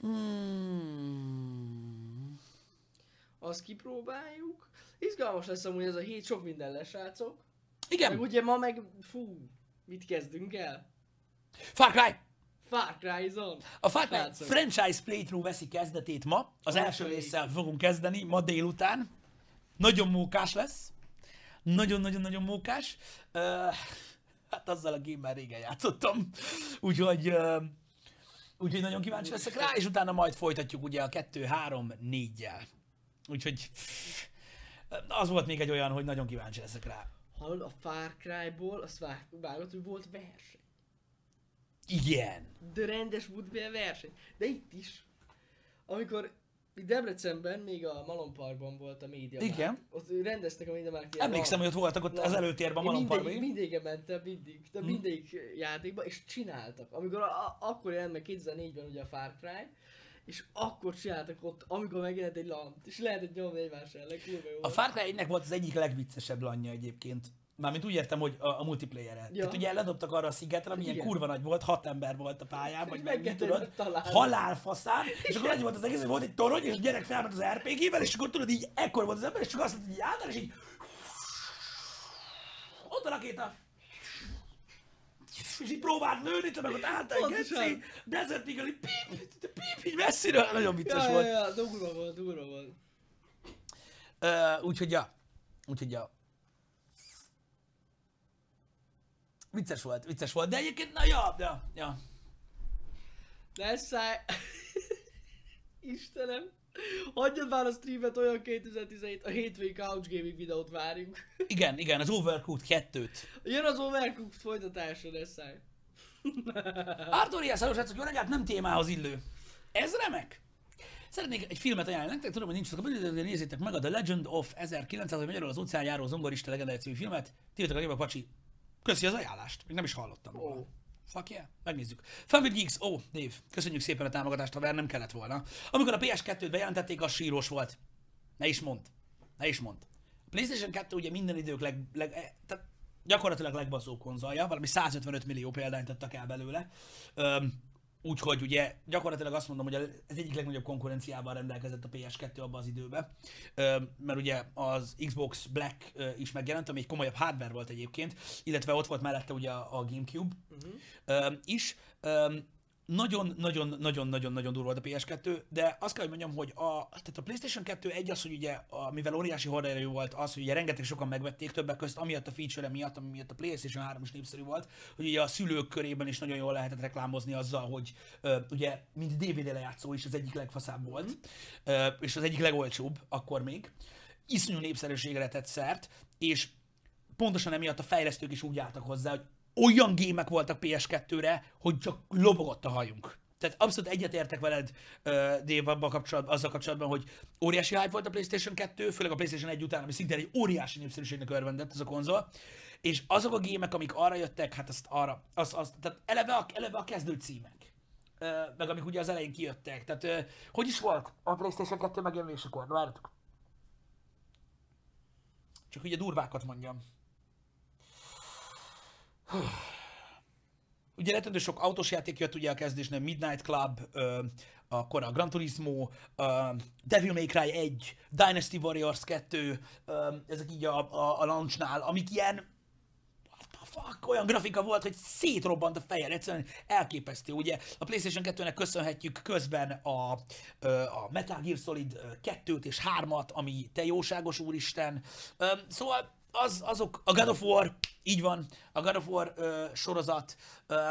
Hmm. Azt kipróbáljuk. Izgalmas lesz amúgy ez a hét, sok minden lesz, srácok. Igen. Meg ugye ma meg, fú, mit kezdünk el? Far Cry! Far Cry Zone. A Far Cry franchise playthrough veszi kezdetét ma, az okay. első résszel fogunk kezdeni, ma délután. Nagyon mókás lesz. Nagyon-nagyon-nagyon mókás. Uh, hát azzal a game-mel régen játszottam, úgyhogy, uh, úgyhogy nagyon kíváncsi leszek rá, és utána majd folytatjuk ugye a kettő három négyel. Úgyhogy az volt még egy olyan, hogy nagyon kíváncsi leszek rá. Hallod, a Far Cry-ból azt vágott, hogy volt verseny. Igen. De rendes volt be a verseny. De itt is. Amikor itt Debrecenben, még a Malom Parkban volt a média. Igen. Ott rendeztek a Média Márk. Emlékszem, hogy ott voltak ott Na. az előtérben a Malom Parkban. Mindegyik mentem, mindig, de mindegyik hmm. játékban, és csináltak. Amikor a, akkor jelent meg kétezer-négyben ugye a Far Cry, és akkor csináltak ott, amikor megjelent egy lan, és lehetett nyomni egymás ellen. A Far Cry egynek volt az egyik legviccesebb lanja egyébként. Mármint úgy értem, hogy a, a multiplayer-et. Ja. Tehát ugye ledobtak arra a szigetre, amilyen igen. kurva nagy volt, hat ember volt a pályán, vagy meg mit tudod, halálfaszán, és akkor annyi volt az egész, hogy volt egy torony, és a gyerek felment az er pé gével, és akkor tudod így, ekkor volt az ember, és csak azt mondta, hogy álltál, és így... Ott a rakéta! És így próbált lőni, te meg ott álltál egy geci, Desert Eagle, így pip, pip, pip, így messziről, nagyon vicces ja, volt. Ja, ja, durva volt, durva volt. Uh, úgyhogy ja, úgyhogy ja. Vicces volt, vicces volt, de egyébként, na ja, ja, ja. Lesz száj... Istenem. Hagyjad már a streamet, olyan kétezer-tizenhét, a hétvégi Couch Gaming videót várjuk. Igen, igen, az Overcooked kettőt. Jön az Overcooked folytatása, ne szállj. Artorias, szaros, hogy jó reggelt, nem témához illő. Ez remek. Szeretnék egy filmet ajánlani nektek, tudom, hogy nincs szokva, de nézzétek meg a The Legend of ezerkilencszáz, vagy magyarul az óceánjáró zongorista legendája című filmet. Tiltak a jövő, Pacsi. Köszi az ajánlást, még nem is hallottam oh. volna. Fuck yeah, megnézzük. Fun with Geeks, ó, oh, Dave, köszönjük szépen a támogatást, haver, nem kellett volna. Amikor a pé es kettőt bejelentették, az sírós volt. Ne is mondd, ne is mondd. A PlayStation kettő ugye minden idők leg, leg, tehát gyakorlatilag legbaszóbb konzolja, valami százötvenöt millió példányt adtak el belőle. Úgyhogy ugye gyakorlatilag azt mondom, hogy az egyik legnagyobb konkurenciával rendelkezett a pé es kettő abban az időben, mert ugye az Xbox Black is megjelent, ami egy komolyabb hardware volt egyébként, illetve ott volt mellette ugye a Gamecube uh-huh. is. Nagyon-nagyon-nagyon-nagyon-nagyon durva volt a pé es kettő, de azt kell, hogy mondjam, hogy a, tehát a PlayStation kettő egy az, hogy ugye, a, mivel óriási horderejű volt az, hogy ugye rengeteg sokan megvették, többek közt amiatt a feature-e miatt, ami miatt a PlayStation három is népszerű volt, hogy ugye a szülők körében is nagyon jól lehetett reklámozni azzal, hogy ö, ugye, mint dé vé dé lejátszó is az egyik legfaszább volt, ö, és az egyik legolcsóbb akkor még. Iszonyú népszerűségre tett szert, és pontosan emiatt a fejlesztők is úgy álltak hozzá, hogy olyan gémek voltak pé es kettőre, hogy csak lobogott a hajunk. Tehát abszolút egyetértek veled, Dave, abban kapcsolatban, azzal kapcsolatban, hogy óriási hype volt a PlayStation kettő, főleg a PlayStation egy után, ami szintén egy óriási népszerűségnek örvendett ez a konzol. És azok a gémek, amik arra jöttek, hát azt arra, az, az, tehát eleve a, eleve a kezdő címek, meg amik ugye az elején kijöttek. Tehát hogy is volt a PlayStation kettő megjelenésekor? Várjátok. Csak ugye durvákat mondjam. Hú. Ugye rettentő sok autós játék jött ugye a kezdésnél, Midnight Club, ö, akkor a Gran Turismo, ö, Devil May Cry egy, Dynasty Warriors kettő, ö, ezek így a, a, a launchnál, amik ilyen what the fuck, olyan grafika volt, hogy szétrobbant a fejed, egyszerűen elképesztő. Ugye a PlayStation kettőnek köszönhetjük közben a, a Metal Gear Solid kettőt és hármat, ami te jóságos úristen, ö, szóval Az, azok, a God of War, így van, a God of War ö, sorozat ö,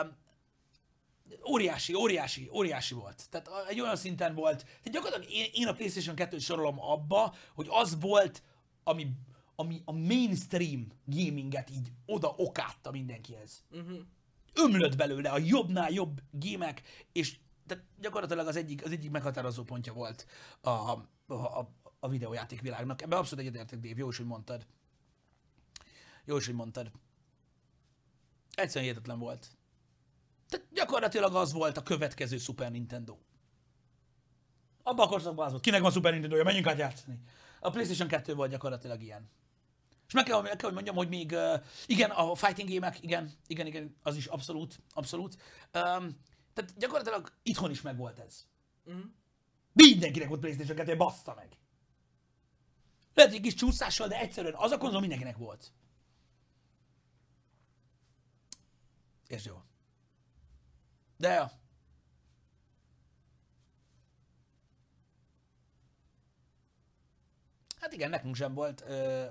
óriási, óriási, óriási volt. Tehát egy olyan szinten volt, tehát gyakorlatilag én, én a PlayStation kettőt sorolom abba, hogy az volt, ami, ami a mainstream gaminget így oda okátta mindenkihez. Uh-huh. Ömlött belőle a jobbnál jobb gémek, és tehát gyakorlatilag az egyik, az egyik meghatározó pontja volt a, a, a, a videójáték világnak. Ebben abszolút egyetértek, Dave, jó is, hogy mondtad. Jó is, hogy mondtad. Egyszerűen hihetetlen volt. Tehát gyakorlatilag az volt a következő Super Nintendo. Abban a korszakban az volt. Kinek van Super Nintendo-ja? Menjünk át játszani. A PlayStation kettő volt gyakorlatilag ilyen. És meg kell, meg kell hogy mondjam, hogy még... Uh, igen, a fighting gémek, igen, igen, igen, az is abszolút, abszolút. Um, tehát gyakorlatilag itthon is meg volt ez. Mm. Mindenkinek volt PlayStation kettő, bassza meg. Lehet egy kis csúszással, de egyszerűen az a konzol mindenkinek volt. És jó. De jó. Hát igen, nekünk sem volt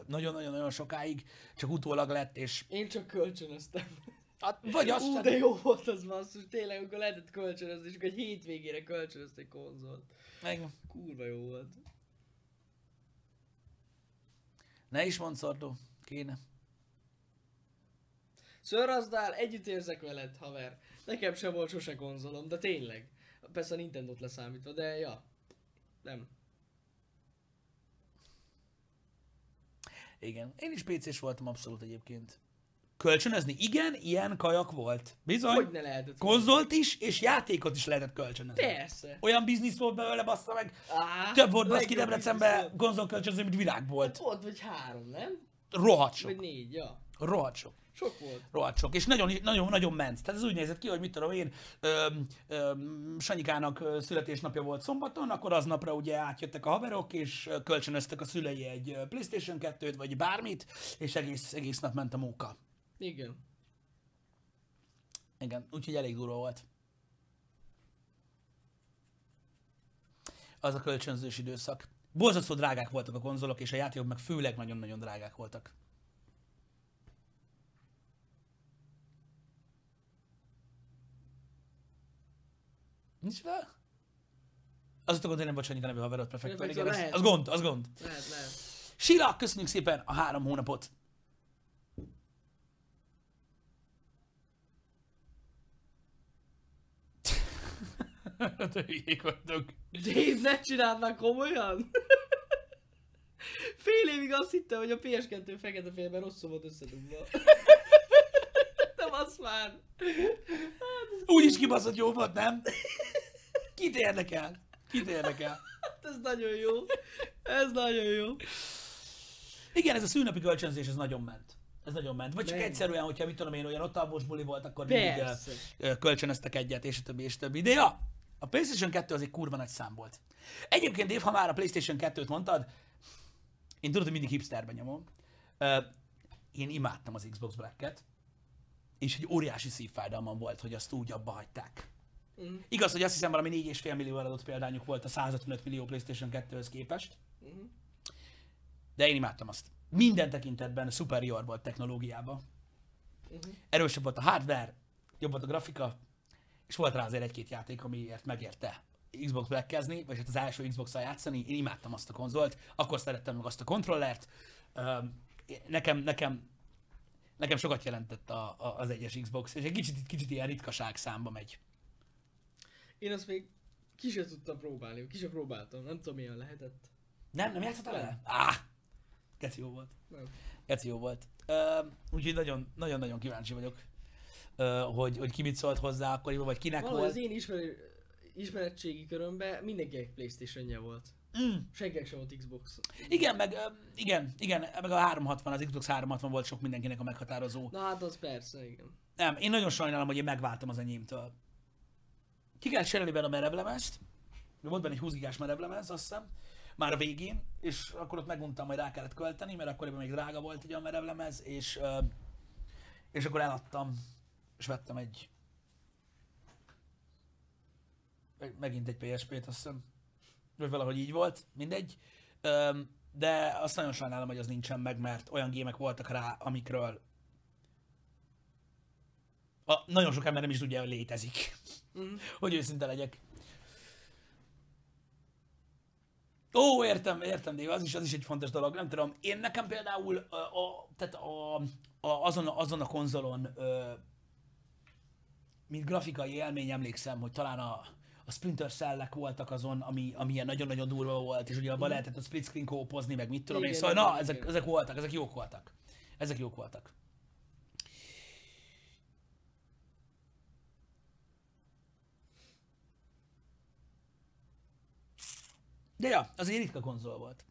nagyon-nagyon-nagyon sokáig, csak utólag lett, és... Én csak kölcsönöztem. Hát, vagy azt sem... de jó volt az masszus, tényleg, amikor lehetett kölcsönözni, és akkor egy hétvégére kölcsönözt egy konzolt. Meg... kurva jó volt. Ne is mondd, Szardó, kéne. Szörrazdál, együtt érzek veled, haver. Nekem sem volt sose konzolom, de tényleg. Persze a Nintendót leszámítva, de ja. Nem. Igen, én is pé cés voltam abszolút egyébként. Kölcsönözni? Igen, ilyen kajak volt. Bizony. Hogy ne lehetett. Konzolt is, és játékot is lehetett kölcsönözni. Persze. Olyan biznisz volt belőle, bassza meg. Á, több volt baszki Debrecenbe konzol kölcsönözni, mint világ volt. Hát ott vagy három, nem? Rohadt sok. Vagy négy, ja. Rohadt sok. Sok volt. Rohadt sok, és nagyon, nagyon, nagyon ment. Tehát ez úgy nézett ki, hogy mit tudom én, öm, öm, Sanyikának születésnapja volt szombaton, akkor aznapra ugye átjöttek a haverok, és kölcsönöztek a szülei egy PlayStation kettőt, vagy bármit, és egész, egész nap ment a móka. Igen. Igen, úgyhogy elég durva volt. Az a kölcsönzős időszak. Borzasztó drágák voltak a konzolok, és a játékok meg főleg nagyon-nagyon drágák voltak. Nincs fel? Az ott a gond, hogy nem vagy annyit a nevű haverod, prefektor, igen, az, az gond, az gond. Lehet, lehet. Sila, köszönjük szépen a három hónapot. De hülyék vagytok. Dave, ne csinálnak komolyan? Fél évig azt hittem, hogy a P S kettő fekete félben rosszul volt összedugva. Nem az már. Hát, úgyis kibaszott jó volt, nem? Kit érdekel? Kit érdekel? Hát ez nagyon jó. Ez nagyon jó. Igen, ez a szülnapi kölcsönzés, ez nagyon ment. Ez nagyon ment. Vagy csak Menj. egyszerűen, hogyha mit tudom én, olyan ott alvós buli volt, akkor Persze. mindig kölcsönöztek egyet, és többi, és többi. De ja, a PlayStation kettő az egy kurva nagy szám volt. Egyébként Dave, ha már a PlayStation kettőt mondtad, én tudod, hogy mindig hipsterben nyomom. Én imádtam az Xbox Black-et, és egy óriási szívfájdalmam volt, hogy azt úgy abba hagyták. Mm. Igaz, hogy azt hiszem valami négy és fél millió eladott példányuk volt a százötvenöt millió PlayStation kettőhöz képest. Mm. De én imádtam azt. Minden tekintetben superior volt technológiában. Uh-huh. Erősebb volt a hardware, jobb volt a grafika, és volt rá azért egy-két játék, amiért megérte Xbox Black-kezni, vagy hát az első Xbox-al játszani. Én imádtam azt a konzolt, akkor szerettem meg azt a kontrollert. Nekem, nekem, nekem sokat jelentett a, a, az egyes Xbox, és egy kicsit, kicsit ilyen ritkaság számba megy. Én azt még ki sem tudtam próbálni, ki sem próbáltam, nem tudom milyen lehetett. Nem, nem játszottál vele? Ah! Geci jó volt. Geci jó volt. Uh, úgyhogy nagyon-nagyon kíváncsi vagyok, uh, hogy, hogy ki mit szólt hozzá akkoriban, vagy kinek Valami volt. Az én ismer ismeretségi körömben mindenkinek PlayStation-je volt. Mm. Senkinek sem volt Xbox. Igen, meg, uh, igen, igen, meg a háromhatvan, az Xbox háromhatvan volt sok mindenkinek a meghatározó. Na hát az persze, igen. Nem, én nagyon sajnálom, hogy én megváltam az enyémtől. Ki kell cserélni benne a merevlemezt. Volt benne egy húsz gigás merevlemez, azt hiszem. Már a végén, és akkor ott meguntam, majd rá kellett költeni, mert akkoriban még drága volt egy olyan merevlemez, és, és akkor eladtam, és vettem egy... megint egy P S P-t, azt hiszem, vagy valahogy így volt, mindegy. De azt nagyon sajnálom, hogy az nincsen meg, mert olyan gémek voltak rá, amikről... A, nagyon sok ember nem is tudja, hogy létezik. Mm. Hogy őszinte legyek. Ó, értem, értem, Dave, az is, az is egy fontos dolog, nem tudom. Én nekem például a, a, tehát a, a, azon, a, azon a konzolon, ö, mint grafikai élmény emlékszem, hogy talán a, a Splinter Cell-ek voltak azon, ami, ami ilyen nagyon-nagyon durva volt, és ugye abban lehetett a split screen kópozni, meg mit tudom én, szóval na, ezek, ezek voltak, ezek jók voltak. Ezek jók voltak. De ja, azért ritka konzol volt.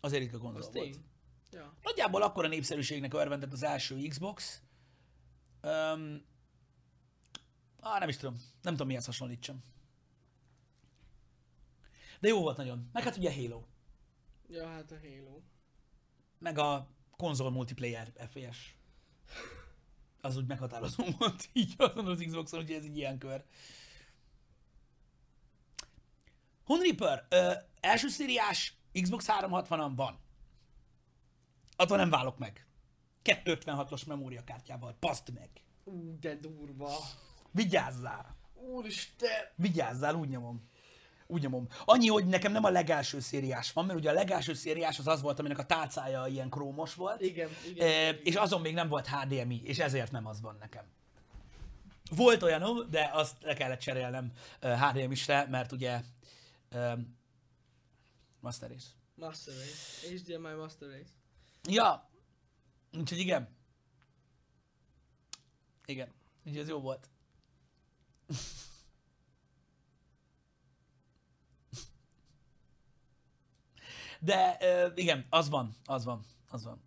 Azért ritka konzol Azt volt. Ja. Nagyjából akkora népszerűségnek örvendett az első Xbox. Um, á, nem is tudom. Nem tudom, mihez hasonlítsam. De jó volt nagyon. Meg hát ugye Halo. Ja, hát a Halo. Meg a konzol multiplayer F P S. Az úgy meghatározó volt így azon az Xboxon, úgyhogy ez egy ilyen kör. Honreaper, ö, első szériás Xbox háromhatvanan van. Attól nem válok meg. kétszázötvenhatos memóriakártyával, baszd meg. Ú, de durva. Vigyázzál. Úristen. Vigyázzál, úgy nyomom. Úgy nyomom. Annyi, hogy nekem nem a legelső szériás van, mert ugye a legelső szériás az az volt, aminek a tálcája ilyen krómos volt. Igen, igen, e, igen. És azon még nem volt H D M I, és ezért nem az van nekem. Volt olyanom, de azt le kellett cserélnem H D M I-sre, mert ugye Um, Master Race. Master Race. H D M I Master Race. Ja. Úgyhogy igen. Igen. Úgyhogy ez jó volt. De uh, igen, az van. Az van. Az van.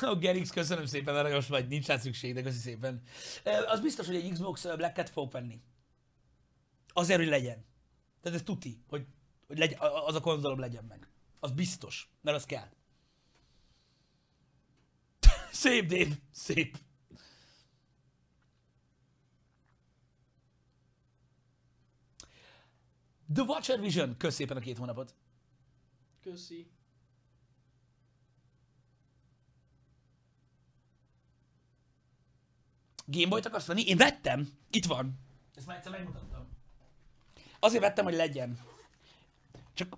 A Gerix, köszönöm szépen, aranyos vagy. Nincs rá szükség, de köszi szépen. Uh, az biztos, hogy egy Xbox Black-et fogok venni. Azért, hogy legyen. Tehát ez tuti, hogy, hogy legyen, az a konzolom legyen meg. Az biztos, mert az kell. Szép, Dave! Szép! The Watcher Vision, kösz szépen a két hónapot. Köszi. Gameboy-t akarsz venni? Én vettem! Itt van! Ezt már egyszer megmutattam. Azért vettem, hogy legyen. Csak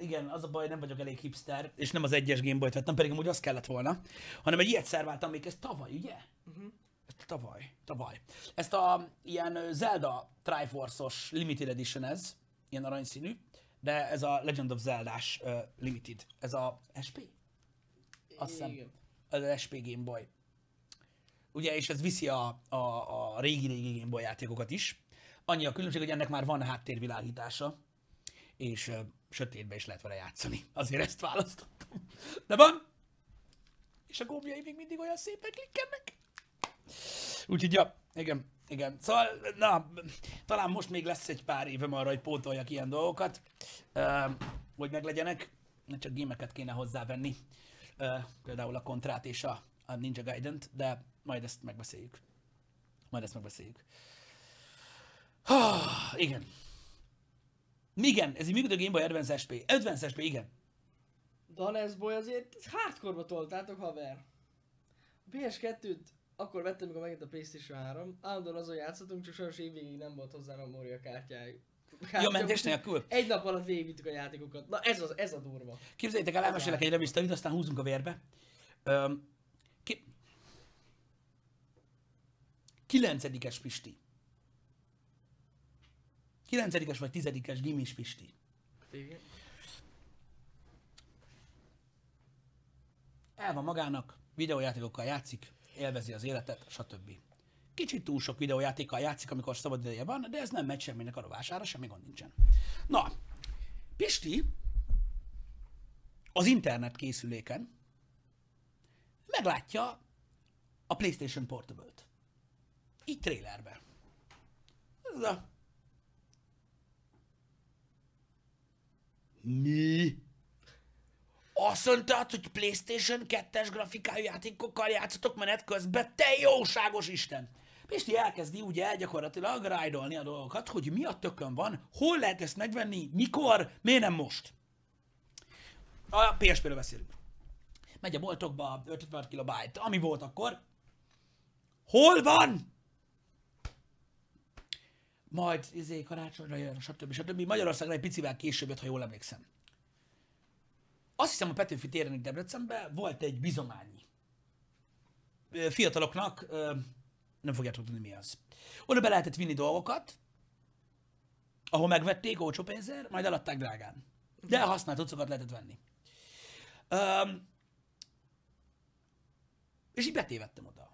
igen, az a baj, nem vagyok elég hipster, és nem az egyes Gameboyt vettem, pedig amúgy az kellett volna. Hanem egy ilyet szerváltam még, ez tavaly, ugye? Uh-huh. Ezt tavaly, tavaly. Ezt a ilyen Zelda Triforce-os Limited Edition ez, ilyen aranyszínű, de ez a Legend of Zelda-s uh, Limited. Ez a es pé? Azt hiszem. Ez az es pé Gameboy. Ugye, és ez viszi a, a, a régi-régi Gameboy játékokat is. Annyi a különbség, hogy ennek már van háttérvilágítása, és uh, sötétbe is lehet vele játszani. Azért ezt választottam. De van! És a gombjai még mindig olyan szépen klikkennek. Úgyhogy, ja, igen, igen. Szóval, na, talán most még lesz egy pár évem arra, hogy pótoljak ilyen dolgokat, uh, hogy meglegyenek. Csak gémeket kéne hozzávenni. Uh, például a Kontrát és a, a Ninja Gaiden-t, de majd ezt megbeszéljük. Majd ezt megbeszéljük. Oh, igen. Igen, ez így működő Game Boy Advance es pé. Advance es pé, igen. Daneszboy azért hardcore-ba toltátok, haver. A pé es kettőt akkor vettem, amikor megint a PlayStation három. Állandóan azon játszottunk, csak sajnos évvégig nem volt hozzá memória kártyáig. Jó, mentés nélkül? Egy nap alatt végigvittük a játékokat. Na ez, az, ez a durva. Képzeljétek el, elmesélek egy revisztorit, aztán húzunk a vérbe. Öm, ki... Kilencedikes Pisti. Kilencedikes vagy tizedikes gimis Pisti. Igen. El van magának, videójátékokkal játszik, élvezi az életet, stb. Kicsit túl sok videójátékkal játszik, amikor szabad ideje van, de ez nem megy semminek a rovására, semmi gond nincsen. Na, Pisti az internet készüléken meglátja a PlayStation Portable-t. Így trailerben. Ez a... Mi? Azt mondtad, hogy PlayStation kettes grafikájú játékokkal játszotok menet közben, te jóságos Isten! Pisti elkezdi ugye gyakorlatilag rájdolni a dolgokat, hogy mi a tökön van, hol lehet ezt megvenni, mikor, miért nem most? A pé es péről beszélünk. Megy a boltokba ötven kilobájt, ami volt akkor. Hol van? Majd izé, karácsonyra jön, stb. stb. Magyarországra egy picivel később jött, ha jól emlékszem. Azt hiszem, a Petőfi téren itt Debrecenben volt egy bizományi. Fiataloknak nem fogjátok tudni, mi az. Oda be lehetett vinni dolgokat, ahol megvették olcsó pénzért, majd eladták drágán. De használt cuccokat lehetett venni. Um, és így betévedtem oda.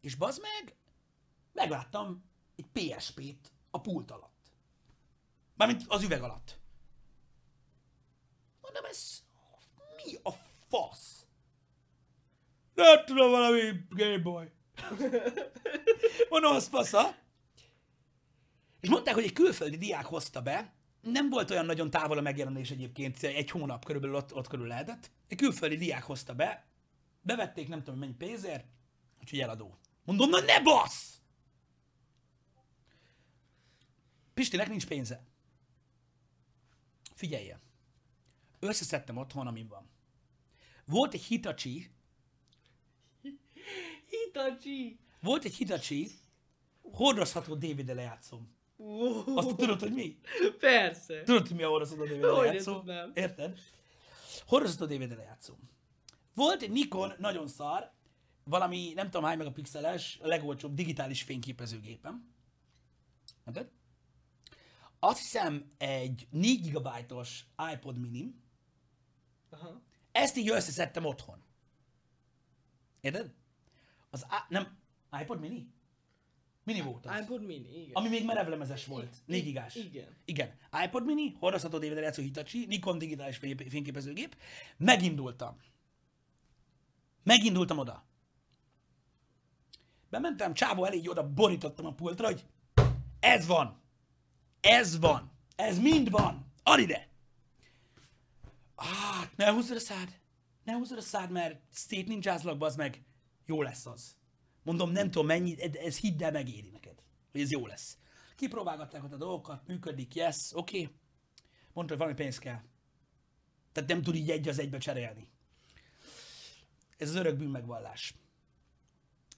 És bazd meg, megláttam egy pé es pét a pult alatt. Mármint az üveg alatt. Mondom, ez... Mi a fasz? Nem tudom, valami Gameboy. Mondom, az fasza. És mondták, hogy egy külföldi diák hozta be, nem volt olyan nagyon távol a megjelenés egyébként, egy hónap körülbelül ott, ott körül lehetett. Egy külföldi diák hozta be, bevették nem tudom mennyi pénzért, úgyhogy eladó. Mondom, na ne bassz! Pistinek nincs pénze. Figyeljen. Összeszedtem otthon, amin van. Volt egy Hitachi. Hitachi! Volt egy Hitachi, hordozható dé vé dé lejátszom. Oh. Azt tudod, hogy mi? Persze. Tudod, hogy mi a hordozható dé vé dé lejátszom? Érted? Hordozható dé vé dé lejátszom. Volt egy Nikon, nagyon szar, valami nem tudom hány megapixeles, a legolcsóbb digitális fényképezőgépem. Érted? Azt hiszem egy négy gigabájtos iPod minim. Aha. Ezt így összeszedtem otthon. Érted? Az á... nem... iPod mini? Mini volt az. iPod mini, igen. Ami még merevlemezes volt. négy gigás. Igen. Igen. iPod mini, hordozható dé vé dé játszó Hitachi, Nikon digitális fényképezőgép. Megindultam. Megindultam oda. Bementem, csávó elég oda borítottam a pultra, hogy ez van. Ez van! Ez mind van! Add ide! Ah, ne húzzad a szád! Ne húzzad a szád, mert szétnincsázlak, bazd meg! Jó lesz az. Mondom, nem tudom mennyi, ez hidd el, megéri neked, hogy ez jó lesz. Kipróbálgatták ott a dolgokat, működik, yes, oké. Okay. Mondta, hogy valami pénz kell. Tehát nem tud így egy az egybe cserélni. Ez az örök bűnmegvallás.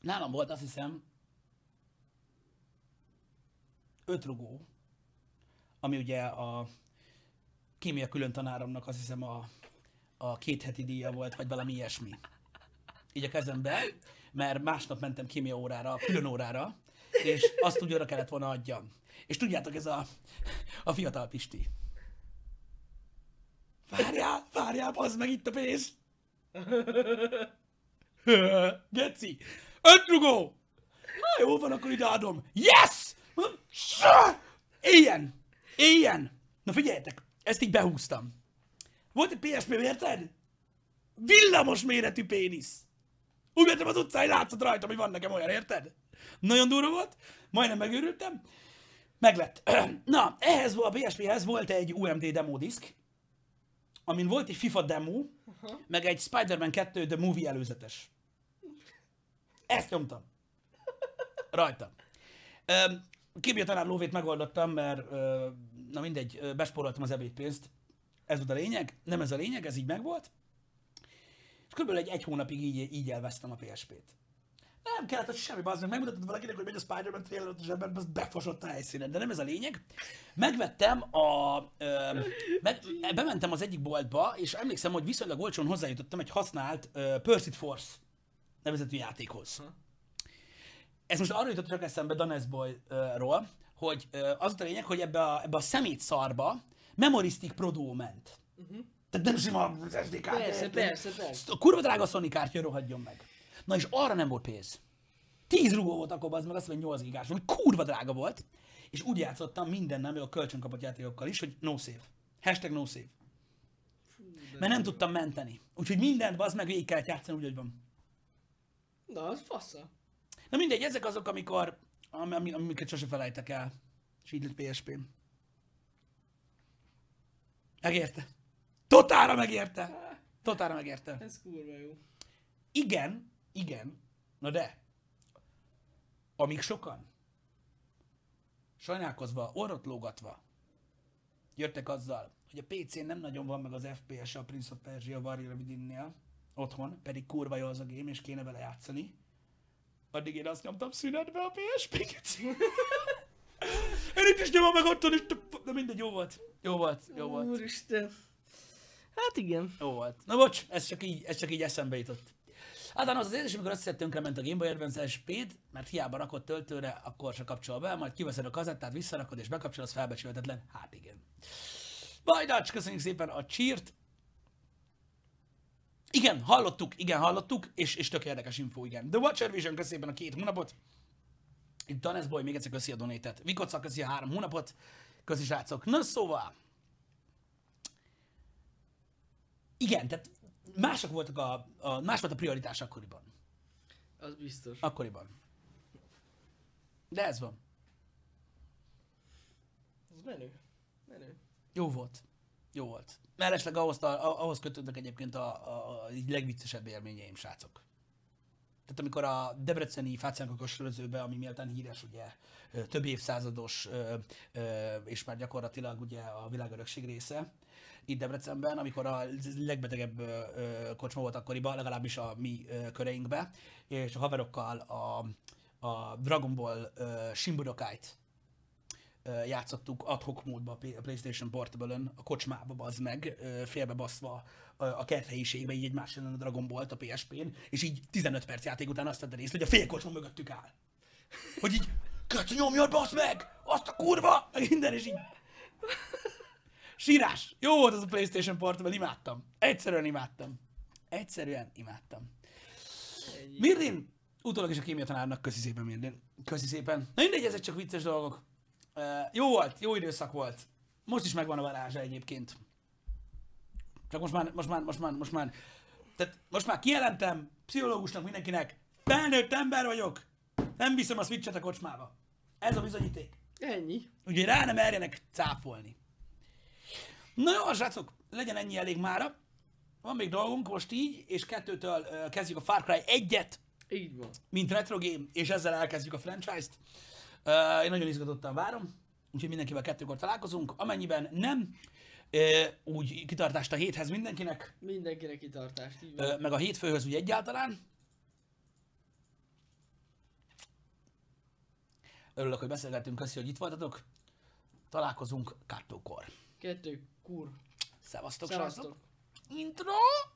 Nálam volt, azt hiszem, öntrugó, ami ugye a kémia külön tanáromnak azt hiszem a, a két heti díja volt, vagy valami ilyesmi. Így a kezembe, mert másnap mentem kémia órára, külön órára, és azt úgy arra kellett volna adjam. És tudjátok, ez a, a fiatal Pisti. Várjál, várjál, bazd meg itt a pénz! Geci! Öntrugó! Na jó van, akkor ideadom. Yes! Éljen! Éljen! Na figyeljetek, ezt így behúztam. Volt egy pé es pé, érted? Villamos méretű pénisz! Úgy mentem az utcán, látszott rajta, hogy van nekem olyan, érted? Nagyon durva volt, majdnem megőrültem. Meglett. Na, ehhez a pé es péhez volt egy u em dé demo disk, amin volt egy FIFA demo, uh -huh. meg egy Spider-Man kettő The Movie előzetes. Ezt nyomtam. Rajta. Kémia tanár lóvét megoldottam, mert na mindegy, bespóroltam az ebédpénzt. Ez volt a lényeg, nem ez a lényeg, ez így megvolt. És kb. egy, egy hónapig így, így elvesztem a pé es pét. Nem kellett, hogy semmi, bazd meg, megmutatod valakinek, hogy megy a Spider-Man trailer a zsebben, az befosott a helyszínen, de nem ez a lényeg. Megvettem a... Ö, meg, bementem az egyik boltba, és emlékszem, hogy viszonylag olcsón hozzájutottam egy használt ö, Pursuit Force nevezetű játékhoz. Hm. Ez most arra jutott csak eszembe Daneszboyról, hogy ö, az a lényeg, hogy ebbe a, ebbe a szemét szarba Memory Stick Pro Duo ment. Uh-huh. Tehát nem sima es dé kártya. Persze, persze, persze. A kurva drága Sony kártya, rohadjon meg. Na és arra nem volt pénz. tíz rugó volt akkor, az meg azt mondja, hogy nyolc gigás volt, kurva drága volt. És úgy játszottam mindennel, még a kölcsönkapott játékokkal is, hogy no save. Hashtag no save. Fú, mert nem tudtam menteni. Úgyhogy mindent az meg végig kellett játszani úgy, hogy van. Na, az fassa. Na mindegy, ezek azok, amikor, am am amiket sose felejtek el. És így lett pé es pén. Megérte. Totálra megérte. Totálra megérte. Ez kurva jó. Igen. Igen, na de, amíg sokan, sajnálkozva, orrot lógatva jöttek azzal, hogy a pé cén nem nagyon van meg az ef pé es a Prince of Persia Warrior Within-nél otthon, pedig kurva jó az a game, és kéne vele játszani, addig én azt nyomtam szünetbe a pé es pét. Én itt is nyomom meg otthon is, de mindegy, jó volt, jó volt, jó volt. Úristen, hát igen. Jó volt. Na bocs, ez csak így, ez csak így eszembe jutott. Általán az az érzés, amikor azt hiszed, tönkrement a Game Boy Advance es pét, mert hiába rakod töltőre, akkor se kapcsol be, majd kiveszed a kazettát, visszarakod és bekapcsolod, az felbecsülhetetlen. Hát igen. Bajdacs, köszönjük szépen a cheert. Igen, hallottuk, igen, hallottuk, és, és tök érdekes info, igen. The Watcher Vision, köszönjük szépen a két hónapot. Itt Daneszboy, még egyszer köszi a donétet. Vikocza, köszi a három hónapot. Köszi, srácok. Na szóval. Igen, tehát... Mások voltak a, a, más volt a prioritás akkoriban. Az biztos. Akkoriban. De ez van. Ez menő. Menő. Jó volt. Jó volt. Mellesleg ahhoz, a, ahhoz kötődnek egyébként a, a, a legviccesebb élményeim, srácok. Tehát amikor a debreceni fácánkokos sörözőbe, ami méltán híres, ugye, több évszázados, ö, ö, és már gyakorlatilag ugye a világörökség része, itt Debrecenben, amikor a legbetegebb ö, kocsma volt akkoriban, legalábbis a mi ö, köreinkbe, és a haverokkal a, a Dragon Ball ö, Shin Budokait ö, játszottuk ad hoc módban a PlayStation Portable-ön, a kocsmába, bazd meg, ö, félbebaszva ö, a kerthelyiségbe, így egymás ellen a Dragon Ballt a pé es pén, és így tizenöt perc játék után azt vette részt, hogy a fél kocsma mögöttük áll. Hogy így, kötsz nyomjad, baszd meg! Azt a kurva! Meg minden, és így... Sírás! Jó volt az a PlayStation Portable, imádtam. Egyszerűen imádtam. Egyszerűen imádtam. Egy Mirdin! Utólag is a kémia tanárnak. Köszi szépen, Mirdin. Köszi szépen. Na mindegy, ezek csak vicces dolgok. Uh, jó volt, jó időszak volt. Most is megvan a varázsa egyébként. Csak most már, most már, most már, most már. Tehát most már kijelentem pszichológusnak mindenkinek. Felnőtt ember vagyok. Nem viszem a switchet a kocsmába. Ez a bizonyíték. Ennyi. Ugye rá nem merjenek cáfolni. Na jó, srácok, legyen ennyi elég mára. Van még dolgunk most így, és kettőtől uh, kezdjük a Far Cry egyet. Így van. Mint retro game, és ezzel elkezdjük a franchise-t. Uh, én nagyon izgatottan várom, úgyhogy mindenkivel kettőkor találkozunk. Amennyiben nem, uh, úgy kitartást a héthez mindenkinek. Mindenkinek kitartást, így van. Uh, meg a hétfőhöz úgy egyáltalán. Örülök, hogy beszélgettünk, köszi, hogy itt voltatok. Találkozunk kettőkor. Kettő, kur. Szevasztok, srácok. Intro.